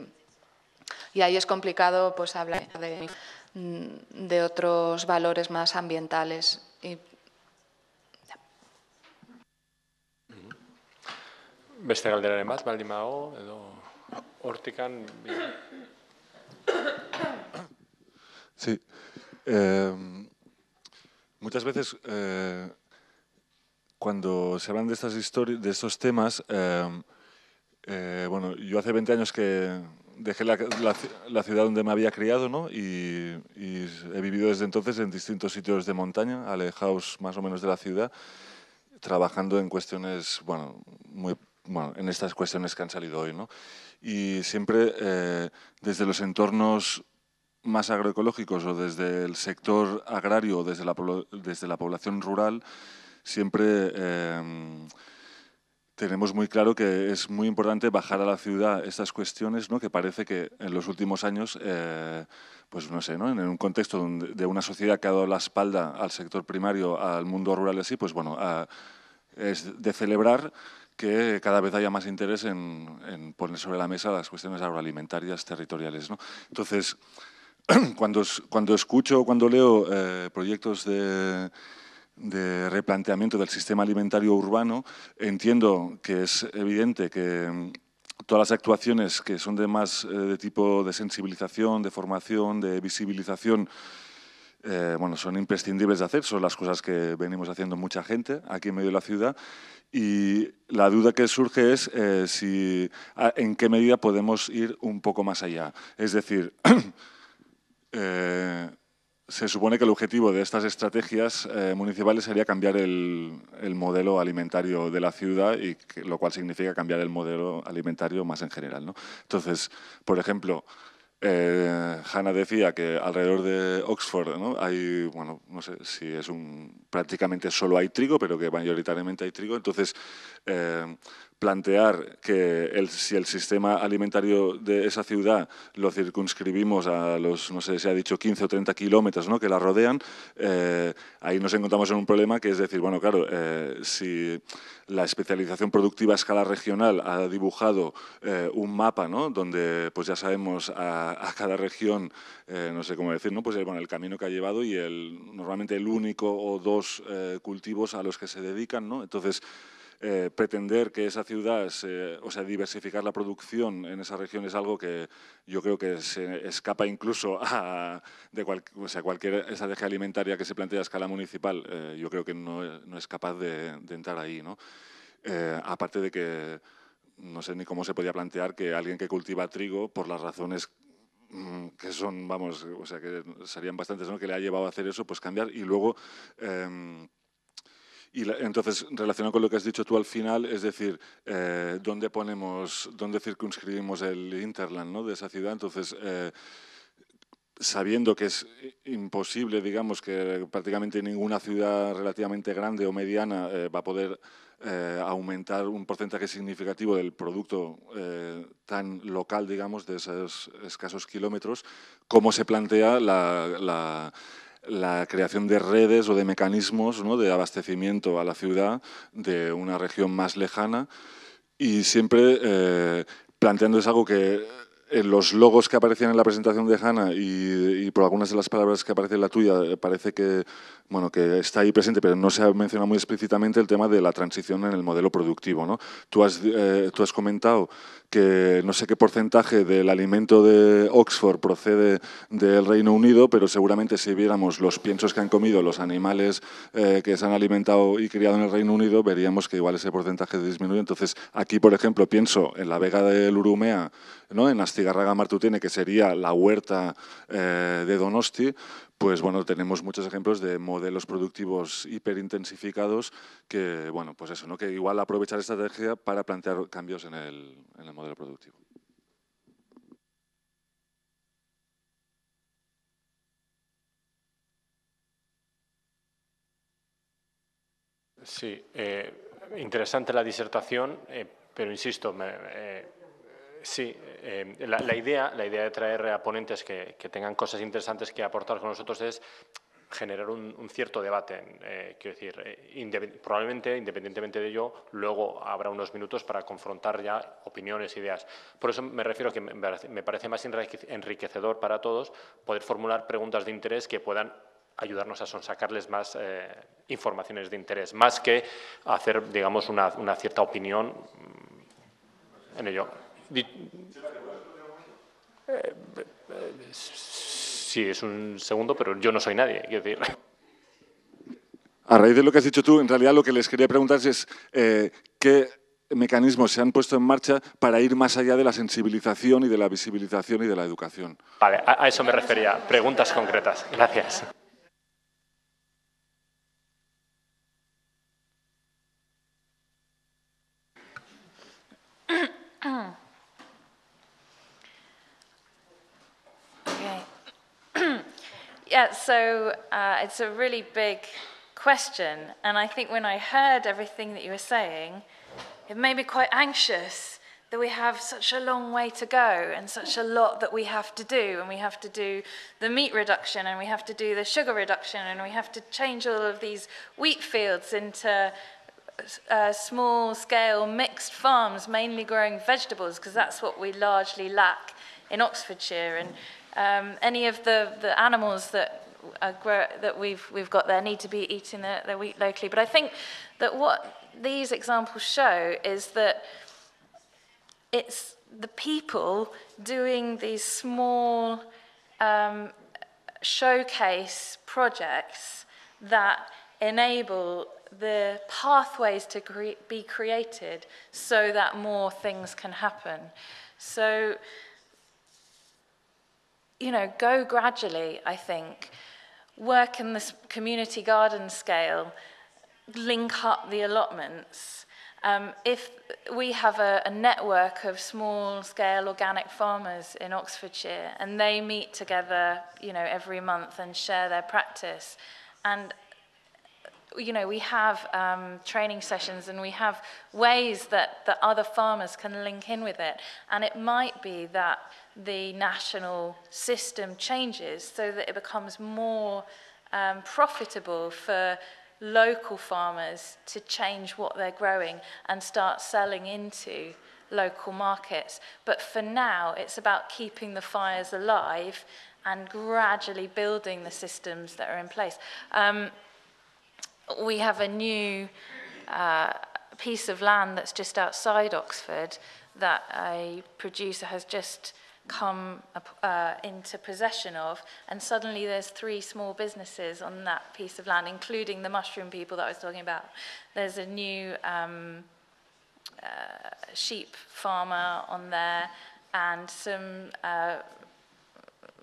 y ahí es complicado pues hablar de... de otros valores más ambientales. Y... Ja. Mm-hmm. Beste galdera bat, baldimago, edo hortikan... Sí. Eh, muchas veces, eh, cuando se hablan de estas historias, de estos temas, eh, eh, bueno, yo hace veinte años que... dejé la, la, la ciudad donde me había criado, ¿no? y, y he vivido desde entonces en distintos sitios de montaña, alejados más o menos de la ciudad, trabajando en cuestiones, bueno, muy, bueno en estas cuestiones que han salido hoy, ¿no? Y siempre eh, desde los entornos más agroecológicos o desde el sector agrario o desde la, desde la población rural, siempre... Eh, tenemos muy claro que es muy importante bajar a la ciudad estas cuestiones, ¿no? Que parece que en los últimos años, eh, pues no sé, ¿no? En un contexto donde, de una sociedad que ha dado la espalda al sector primario, al mundo rural así, pues bueno, a, es de celebrar que cada vez haya más interés en, en poner sobre la mesa las cuestiones agroalimentarias territoriales, ¿no? Entonces, cuando, cuando escucho, cuando leo eh, proyectos de... de replanteamiento del sistema alimentario urbano, entiendo que es evidente que todas las actuaciones que son de más de tipo de sensibilización, de formación, de visibilización, eh, bueno, son imprescindibles de hacer, son las cosas que venimos haciendo mucha gente aquí en medio de la ciudad, y la duda que surge es eh, si, en qué medida podemos ir un poco más allá. Es decir, eh, se supone que el objetivo de estas estrategias eh, municipales sería cambiar el, el modelo alimentario de la ciudad, y que, lo cual significa cambiar el modelo alimentario más en general, ¿no? Entonces, por ejemplo, eh, Hannah decía que alrededor de Oxford, ¿no? hay, bueno, no sé si es un, prácticamente solo hay trigo, pero que mayoritariamente hay trigo. Entonces, eh, plantear que el, si el sistema alimentario de esa ciudad lo circunscribimos a los, no sé, se ha dicho quince o treinta kilómetros, ¿no? que la rodean, eh, ahí nos encontramos en un problema que es decir, bueno, claro, eh, si la especialización productiva a escala regional ha dibujado eh, un mapa, ¿no? donde pues ya sabemos a, a cada región, eh, no sé cómo decir, ¿no? pues el, bueno, el camino que ha llevado y el, normalmente el único o dos eh, cultivos a los que se dedican, ¿no? Entonces, Eh, pretender que esa ciudad, se, o sea, diversificar la producción en esa región es algo que yo creo que se escapa incluso a de cual, o sea, cualquier estrategia alimentaria que se plantea a escala municipal, eh, yo creo que no, no es capaz de, de entrar ahí, ¿no? Eh, aparte de que no sé ni cómo se podía plantear que alguien que cultiva trigo, por las razones que son, vamos, o sea, que serían bastantes, ¿no? que le ha llevado a hacer eso, pues cambiar y luego... Eh, Y entonces, relacionado con lo que has dicho tú al final, es decir, eh, ¿dónde ponemos, dónde circunscribimos el hinterland, ¿no? de esa ciudad? Entonces, eh, sabiendo que es imposible, digamos, que prácticamente ninguna ciudad relativamente grande o mediana eh, va a poder eh, aumentar un porcentaje significativo del producto eh, tan local, digamos, de esos escasos kilómetros, ¿cómo se plantea la... la la creación de redes o de mecanismos, ¿no? de abastecimiento a la ciudad de una región más lejana? Y siempre eh, planteando es algo que en los logos que aparecían en la presentación de Hannah y, y por algunas de las palabras que aparecen en la tuya, parece que, bueno, que está ahí presente, pero no se ha mencionado muy explícitamente el tema de la transición en el modelo productivo, ¿no? Tú has, eh, tú has comentado que no sé qué porcentaje del alimento de Oxford procede del Reino Unido, pero seguramente si viéramos los piensos que han comido los animales eh, que se han alimentado y criado en el Reino Unido, veríamos que igual ese porcentaje disminuye. Entonces, aquí, por ejemplo, pienso en la Vega del Urumea, ¿no?, en Astigarraga Martutene, que sería la huerta eh, de Donosti. Pues bueno, tenemos muchos ejemplos de modelos productivos hiperintensificados que, bueno, pues eso, ¿no?, que igual aprovechar esta estrategia para plantear cambios en el, en el modelo productivo. Sí, eh, interesante la disertación, eh, pero insisto, me, eh, sí, eh, la, la, idea, la idea de traer a ponentes que, que tengan cosas interesantes que aportar con nosotros es generar un, un cierto debate. Eh, quiero decir, eh, independ, probablemente, independientemente de ello, luego habrá unos minutos para confrontar ya opiniones, ideas. Por eso me refiero a que me, me parece más enriquecedor para todos poder formular preguntas de interés que puedan ayudarnos a sonsacarles más eh, informaciones de interés, más que hacer, digamos, una, una cierta opinión en ello. Sí, es un segundo, pero yo no soy nadie, quiero decir. A raíz de lo que has dicho tú, en realidad lo que les quería preguntar es eh, qué mecanismos se han puesto en marcha para ir más allá de la sensibilización y de la visibilización y de la educación. Vale, a, a eso me refería. Preguntas concretas. Gracias. Yeah, so uh, it's a really big question, and I think when I heard everything that you were saying, it made me quite anxious that we have such a long way to go and such a lot that we have to do, and we have to do the meat reduction, and we have to do the sugar reduction, and we have to change all of these wheat fields into uh, small-scale mixed farms, mainly growing vegetables, because that's what we largely lack in Oxfordshire. And Um, any of the, the animals that, are grow that we've, we've got there need to be eating their, their wheat locally. But I think that what these examples show is that it's the people doing these small um, showcase projects that enable the pathways to cre be created so that more things can happen. So, you know, go gradually, I think. Work in this community garden scale, link up the allotments. Um, if we have a, a network of small-scale organic farmers in Oxfordshire, and they meet together, you know, every month and share their practice. And, you know, we have um, training sessions and we have ways that, that other farmers can link in with it. And it might be that the national system changes so that it becomes more um, profitable for local farmers to change what they're growing and start selling into local markets. But for now, it's about keeping the fires alive and gradually building the systems that are in place. Um, we have a new uh, piece of land that's just outside Oxford that a producer has just come uh, into possession of, and suddenly there's three small businesses on that piece of land, including the mushroom people that I was talking about. There's a new um, uh, sheep farmer on there, and some uh,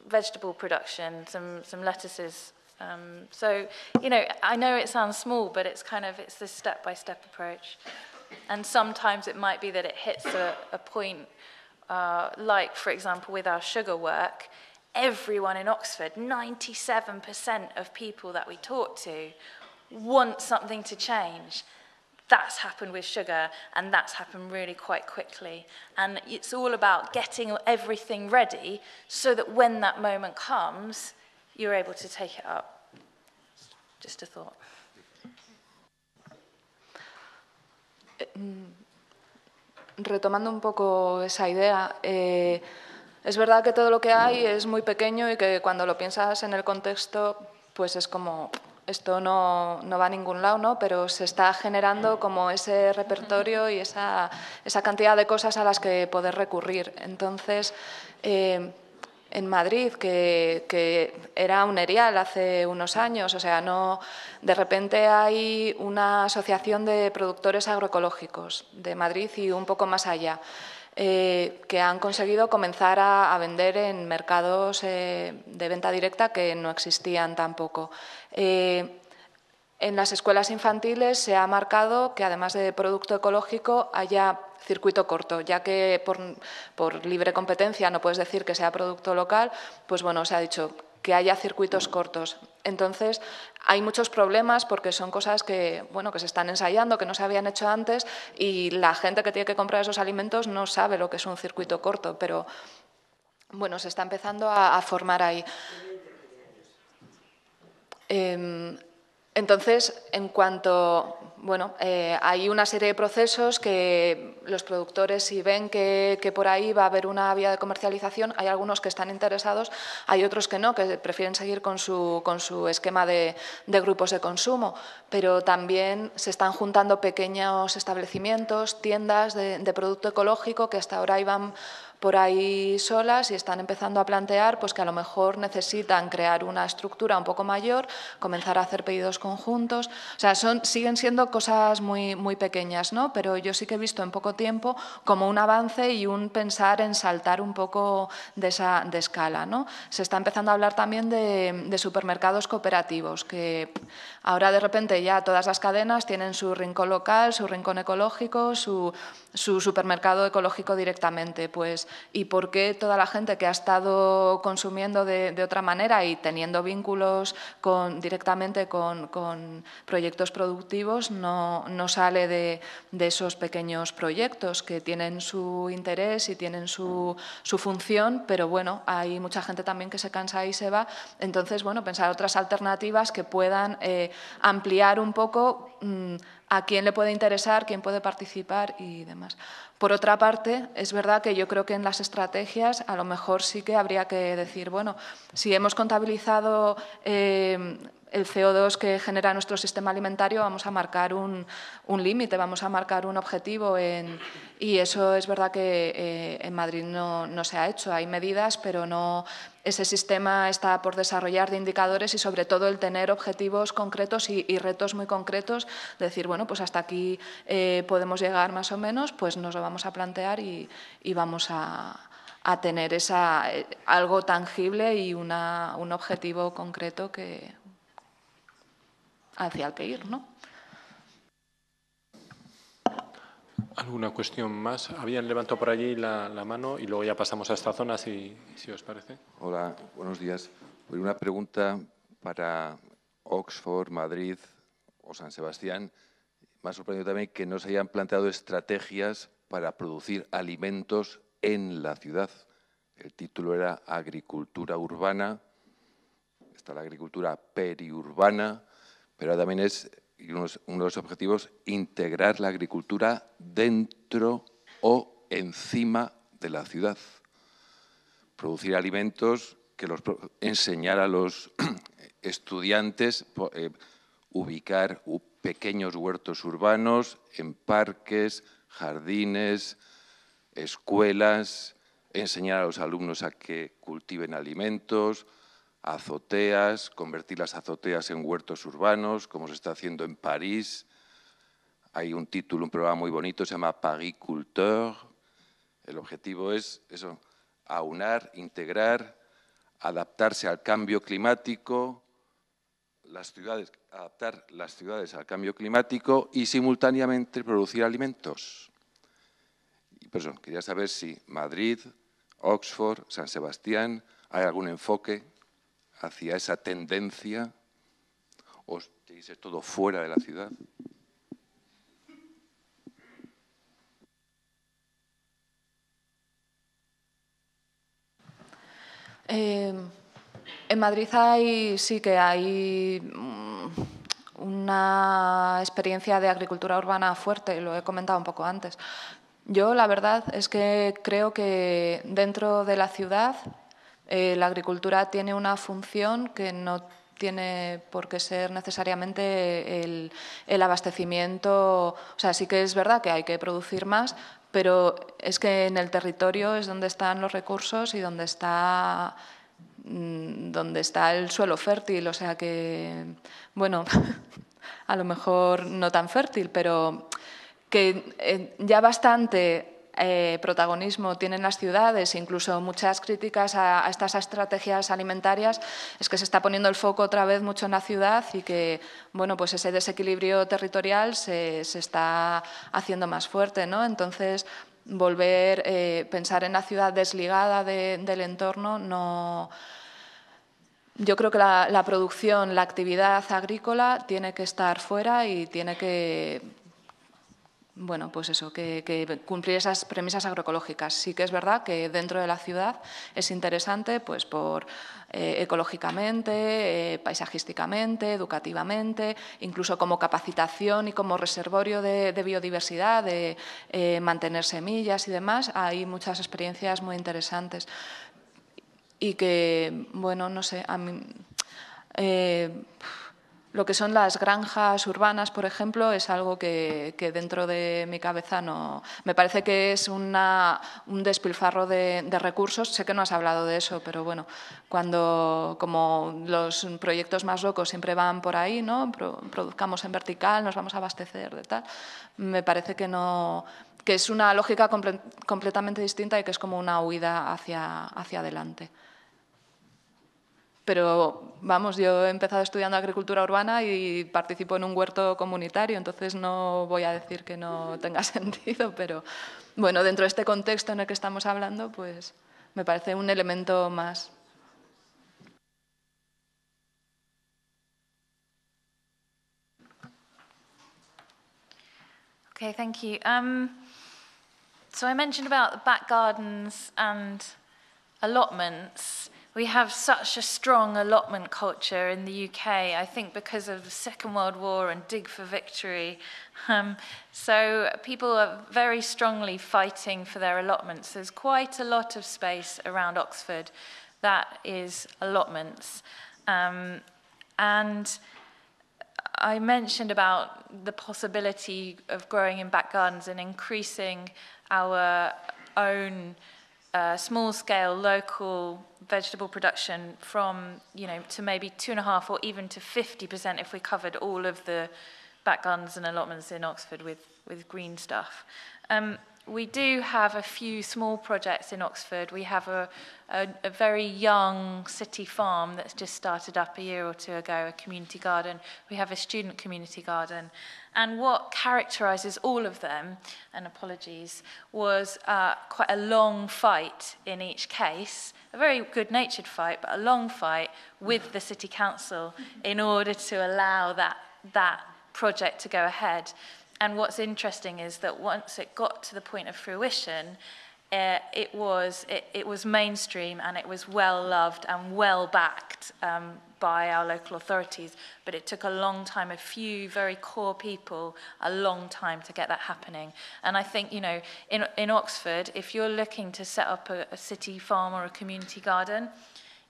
vegetable production, some, some lettuces. Um, so, you know, I know it sounds small, but it's kind of, it's this step-by-step approach. And sometimes it might be that it hits a, a point. Uh, like, for example, with our sugar work, everyone in Oxford, ninety-seven percent of people that we talk to want something to change. That's happened with sugar, and that's happened really quite quickly. And it's all about getting everything ready so that when that moment comes, you're able to take it up. Just a thought. Mm. Retomando un poco esa idea, eh, es verdad que todo lo que hay es muy pequeño y que cuando lo piensas en el contexto, pues es como esto no, no va a ningún lado, ¿no? Pero se está generando como ese repertorio y esa, esa cantidad de cosas a las que poder recurrir. Entonces, eh, en Madrid, que, que era un erial hace unos años, o sea, no, de repente hay una asociación de productores agroecológicos de Madrid y un poco más allá, eh, que han conseguido comenzar a, a vender en mercados eh, de venta directa que no existían tampoco. Eh, en las escuelas infantiles se ha marcado que, además de producto ecológico, haya circuito corto, ya que por, por libre competencia no puedes decir que sea producto local, pues bueno, se ha dicho que haya circuitos cortos. Entonces, hay muchos problemas porque son cosas que, bueno, que se están ensayando, que no se habían hecho antes, y la gente que tiene que comprar esos alimentos no sabe lo que es un circuito corto, pero bueno, se está empezando a, a formar ahí. Eh, Entonces, en cuanto, bueno, eh, hay una serie de procesos que los productores, si ven que, que por ahí va a haber una vía de comercialización, hay algunos que están interesados, hay otros que no, que prefieren seguir con su, con su esquema de, de grupos de consumo, pero también se están juntando pequeños establecimientos, tiendas de, de producto ecológico que hasta ahora iban por ahí solas y están empezando a plantear pues que a lo mejor necesitan crear una estructura un poco mayor, comenzar a hacer pedidos conjuntos. O sea, son, siguen siendo cosas muy, muy pequeñas, ¿no? Pero yo sí que he visto en poco tiempo como un avance y un pensar en saltar un poco de esa de escala, ¿no? Se está empezando a hablar también de, de supermercados cooperativos, que ahora de repente ya todas las cadenas tienen su rincón local, su rincón ecológico, su, su supermercado ecológico directamente, pues. ¿Y por qué toda la gente que ha estado consumiendo de, de otra manera y teniendo vínculos con, directamente con, con proyectos productivos no, no sale de, de esos pequeños proyectos que tienen su interés y tienen su, su función? Pero bueno, hay mucha gente también que se cansa y se va. Entonces, bueno, pensar otras alternativas que puedan eh, ampliar un poco mmm, a quién le puede interesar, quién puede participar y demás. Por otra parte, es verdad que yo creo que en las estrategias a lo mejor sí que habría que decir, bueno, si hemos contabilizado eh, el C O dos que genera nuestro sistema alimentario, vamos a marcar un, un límite, vamos a marcar un objetivo. En, y eso es verdad que eh, en Madrid no, no se ha hecho. Hay medidas, pero no… Ese sistema está por desarrollar de indicadores y, sobre todo, el tener objetivos concretos y, y retos muy concretos. Decir, bueno, pues hasta aquí eh, podemos llegar más o menos, pues nos lo vamos a plantear y, y vamos a, a tener esa, eh, algo tangible y una, un objetivo concreto que… hacia el que ir, ¿no? ¿Alguna cuestión más? Habían levantado por allí la, la mano y luego ya pasamos a esta zona, si, si os parece. Hola, buenos días. Una pregunta para Oxford, Madrid o San Sebastián. Me ha sorprendido también que no se hayan planteado estrategias para producir alimentos en la ciudad. El título era Agricultura Urbana, está la agricultura periurbana, pero también es, uno de los objetivos, integrar la agricultura dentro o encima de la ciudad. Producir alimentos, que los enseñar a los estudiantes, eh, ubicar pequeños huertos urbanos en parques, jardines, escuelas, enseñar a los alumnos a que cultiven alimentos, azoteas, convertir las azoteas en huertos urbanos, como se está haciendo en París. Hay un título, un programa muy bonito, se llama Pariculteur. El objetivo es eso, aunar, integrar, adaptarse al cambio climático, las ciudades, adaptar las ciudades al cambio climático y simultáneamente producir alimentos. Y por eso quería saber si Madrid, Oxford, San Sebastián, hay algún enfoque hacia esa tendencia, o te dices todo fuera de la ciudad. Eh, en Madrid hay, sí que hay una experiencia de agricultura urbana fuerte, lo he comentado un poco antes. Yo la verdad es que creo que dentro de la ciudad… Eh, la agricultura tiene una función que no tiene por qué ser necesariamente el, el abastecimiento. O sea, sí que es verdad que hay que producir más, pero es que en el territorio es donde están los recursos y donde está, donde está el suelo fértil. O sea que, bueno, a lo mejor no tan fértil, pero que eh, ya bastante... Eh, protagonismo tienen las ciudades, incluso muchas críticas a, a estas estrategias alimentarias, es que se está poniendo el foco otra vez mucho en la ciudad y que, bueno, pues ese desequilibrio territorial se, se está haciendo más fuerte, ¿no? Entonces, volver a eh, pensar en la ciudad desligada de, del entorno no... Yo creo que la, la producción, la actividad agrícola tiene que estar fuera y tiene que... Bueno, pues eso, que, que cumplir esas premisas agroecológicas. Sí que es verdad que dentro de la ciudad es interesante, pues por eh, ecológicamente, eh, paisajísticamente, educativamente, incluso como capacitación y como reservorio de, de biodiversidad, de eh, mantener semillas y demás. Hay muchas experiencias muy interesantes y que, bueno, no sé, a mí... Eh, Lo que son las granjas urbanas, por ejemplo, es algo que, que dentro de mi cabeza no... Me parece que es una, un despilfarro de, de recursos. Sé que no has hablado de eso, pero bueno, cuando como los proyectos más locos siempre van por ahí, ¿no? Pro, produzcamos en vertical, nos vamos a abastecer de tal. Me parece que no... que es una lógica comple, completamente distinta y que es como una huida hacia, hacia adelante. Pero, vamos, yo he empezado estudiando agricultura urbana y participo en un huerto comunitario, entonces no voy a decir que no tenga sentido, pero, bueno, dentro de este contexto en el que estamos hablando, pues me parece un elemento más. Okay, thank you. Um, so I mentioned about back gardens and allotments. We have such a strong allotment culture in the U K, I think because of the Second World War and Dig for Victory. Um, so people are very strongly fighting for their allotments. There's quite a lot of space around Oxford that is allotments. Um, and I mentioned about the possibility of growing in back gardens and increasing our own Uh, small-scale local vegetable production from, you know, to maybe two and a half or even to fifty percent if we covered all of the back gardens and allotments in Oxford with, with green stuff. Um, we do have a few small projects in Oxford. We have a, a, a very young city farm that's just started up a year or two ago, a community garden. We have a student community garden. And what characterises all of them, and apologies, was uh, quite a long fight in each case, a very good-natured fight, but a long fight with the City Council in order to allow that, that project to go ahead. And what's interesting is that once it got to the point of fruition, Uh, it was it, it was mainstream and it was well loved and well backed um, by our local authorities, but it took a long time, a few very core people, a long time to get that happening. And I think, you know, in in Oxford, if you're looking to set up a, a city farm or a community garden,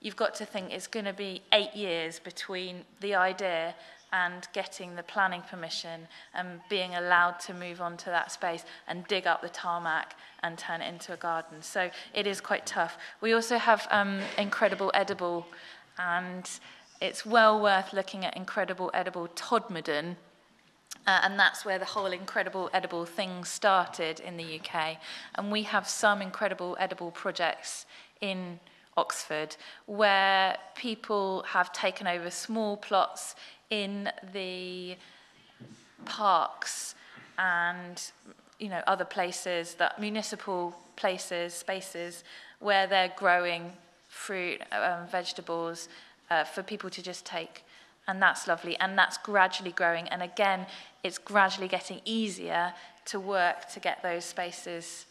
you've got to think it's going to be eight years between the idea and getting the planning permission and being allowed to move onto that space and dig up the tarmac and turn it into a garden. So it is quite tough. We also have um, Incredible Edible, and it's well worth looking at Incredible Edible Todmorden, uh, and that's where the whole Incredible Edible thing started in the U K. And we have some Incredible Edible projects in Oxford where people have taken over small plots in the parks and, you know, other places, that municipal places, spaces where they're growing fruit, um, vegetables uh, for people to just take. And that's lovely. And that's gradually growing. And again, it's gradually getting easier to work to get those spaces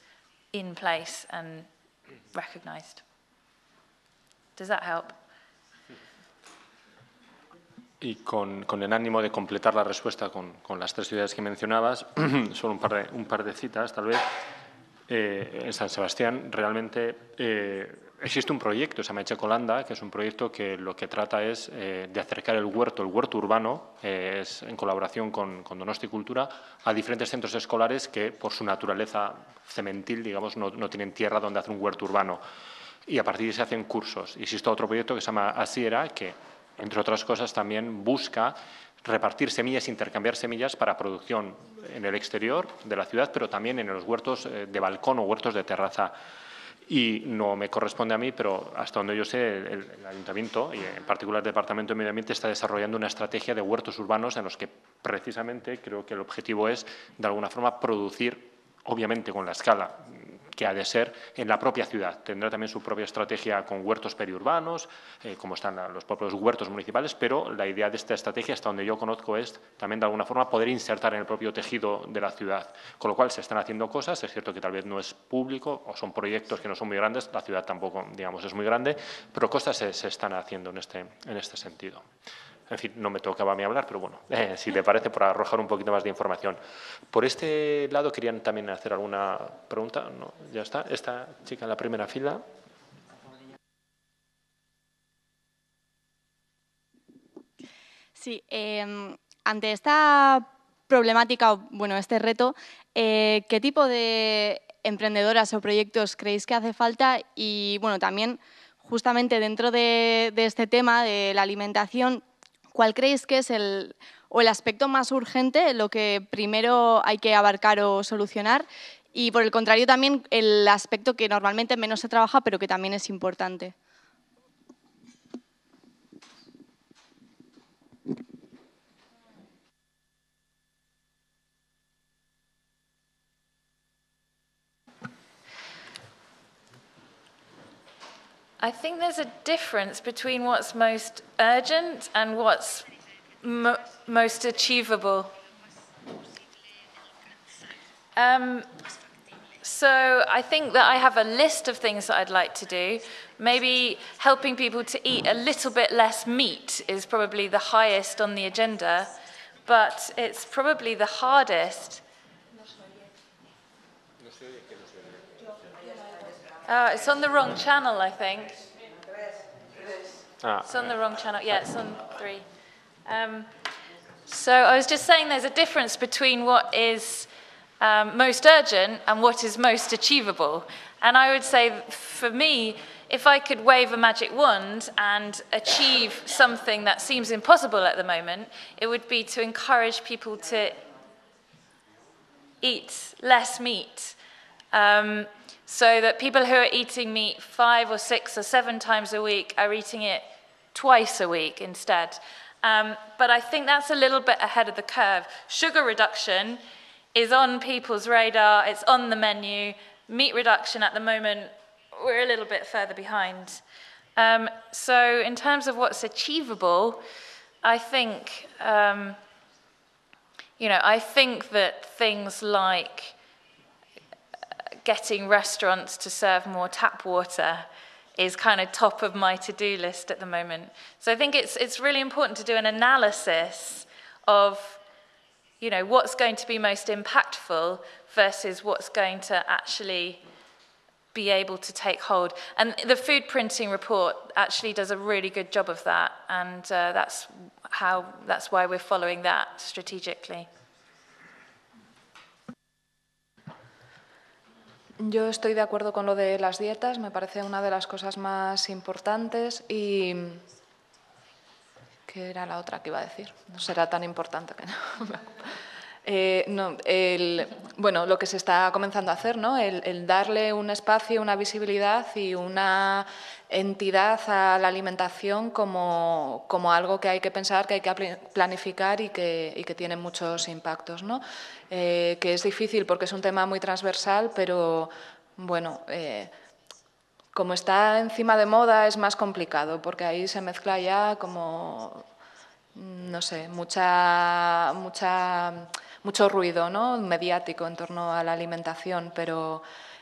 in place and recognised. Does that help? Y con, con el ánimo de completar la respuesta con, con las tres ciudades que mencionabas, solo un par de, un par de citas, tal vez. eh, en San Sebastián realmente eh, existe un proyecto, se llama Echecolanda, que es un proyecto que lo que trata es eh, de acercar el huerto, el huerto urbano, eh, es en colaboración con, con Donosti Cultura, a diferentes centros escolares que por su naturaleza cementil, digamos, no, no tienen tierra donde hacer un huerto urbano. Y a partir de ahí se hacen cursos. Existe otro proyecto que se llama Así Era, que, entre otras cosas, también busca repartir semillas, intercambiar semillas para producción en el exterior de la ciudad, pero también en los huertos de balcón o huertos de terraza. Y no me corresponde a mí, pero hasta donde yo sé, el, el Ayuntamiento, y en particular el Departamento de Medio Ambiente, está desarrollando una estrategia de huertos urbanos en los que, precisamente, creo que el objetivo es, de alguna forma, producir, obviamente con la escala que ha de ser en la propia ciudad. Tendrá también su propia estrategia con huertos periurbanos, eh, como están los propios huertos municipales, pero la idea de esta estrategia, hasta donde yo conozco, es también de alguna forma poder insertar en el propio tejido de la ciudad. Con lo cual se están haciendo cosas, es cierto que tal vez no es público o son proyectos que no son muy grandes, la ciudad tampoco, digamos, es muy grande, pero cosas se, se están haciendo en este, en este sentido. En fin, no me tocaba a mí hablar, pero bueno, eh, si le parece, por arrojar un poquito más de información. Por este lado, ¿querían también hacer alguna pregunta? No, ya está. Esta chica en la primera fila. Sí, eh, ante esta problemática, bueno, este reto, eh, ¿qué tipo de emprendedoras o proyectos creéis que hace falta? Y, bueno, también, justamente dentro de, de este tema de la alimentación, ¿cuál creéis que es el, o el aspecto más urgente, lo que primero hay que abarcar o solucionar? Y, por el contrario, también el aspecto que normalmente menos se trabaja, pero que también es importante. I think there's a difference between what's most urgent and what's mo most achievable. Um, so I think that I have a list of things that I'd like to do. Maybe helping people to eat a little bit less meat is probably the highest on the agenda, but it's probably the hardest. Uh, it's on the wrong channel, I think. It's on the wrong channel. Yeah, it's on three. Um, so I was just saying there's a difference between what is um, most urgent and what is most achievable. And I would say, for me, if I could wave a magic wand and achieve something that seems impossible at the moment, it would be to encourage people to eat less meat. Um, So that people who are eating meat five or six or seven times a week are eating it twice a week instead. Um, but I think that's a little bit ahead of the curve. Sugar reduction is on people's radar, it's on the menu. Meat reduction at the moment, we're a little bit further behind. Um, so in terms of what's achievable, I think, um, you know, I think that things like getting restaurants to serve more tap water is kind of top of my to-do list at the moment. So I think it's, it's really important to do an analysis of, you know, what's going to be most impactful versus what's going to actually be able to take hold. And the food printing report actually does a really good job of that, and uh, that's, how, that's why we're following that strategically. Yo estoy de acuerdo con lo de las dietas, me parece una de las cosas más importantes y… ¿Qué era la otra que iba a decir? No será tan importante que no. eh, no el, bueno, lo que se está comenzando a hacer, ¿no? El, el darle un espacio, una visibilidad y una entidad a la alimentación como, como algo que hay que pensar, que hay que planificar y que, y que tiene muchos impactos, ¿no? Eh, que es difícil porque es un tema muy transversal, pero bueno, eh, como está encima de moda es más complicado porque ahí se mezcla ya como, no sé, mucha, mucha, mucho ruido, ¿no? Mediático en torno a la alimentación, pero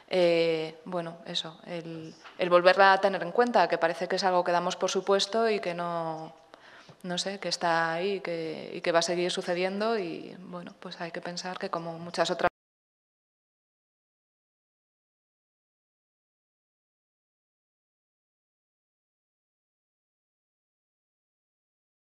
eh, bueno, eso, el, el volverla a tener en cuenta, que parece que es algo que damos por supuesto y que no… no sé, que está ahí y que, y que va a seguir sucediendo y, bueno, pues hay que pensar que como muchas otras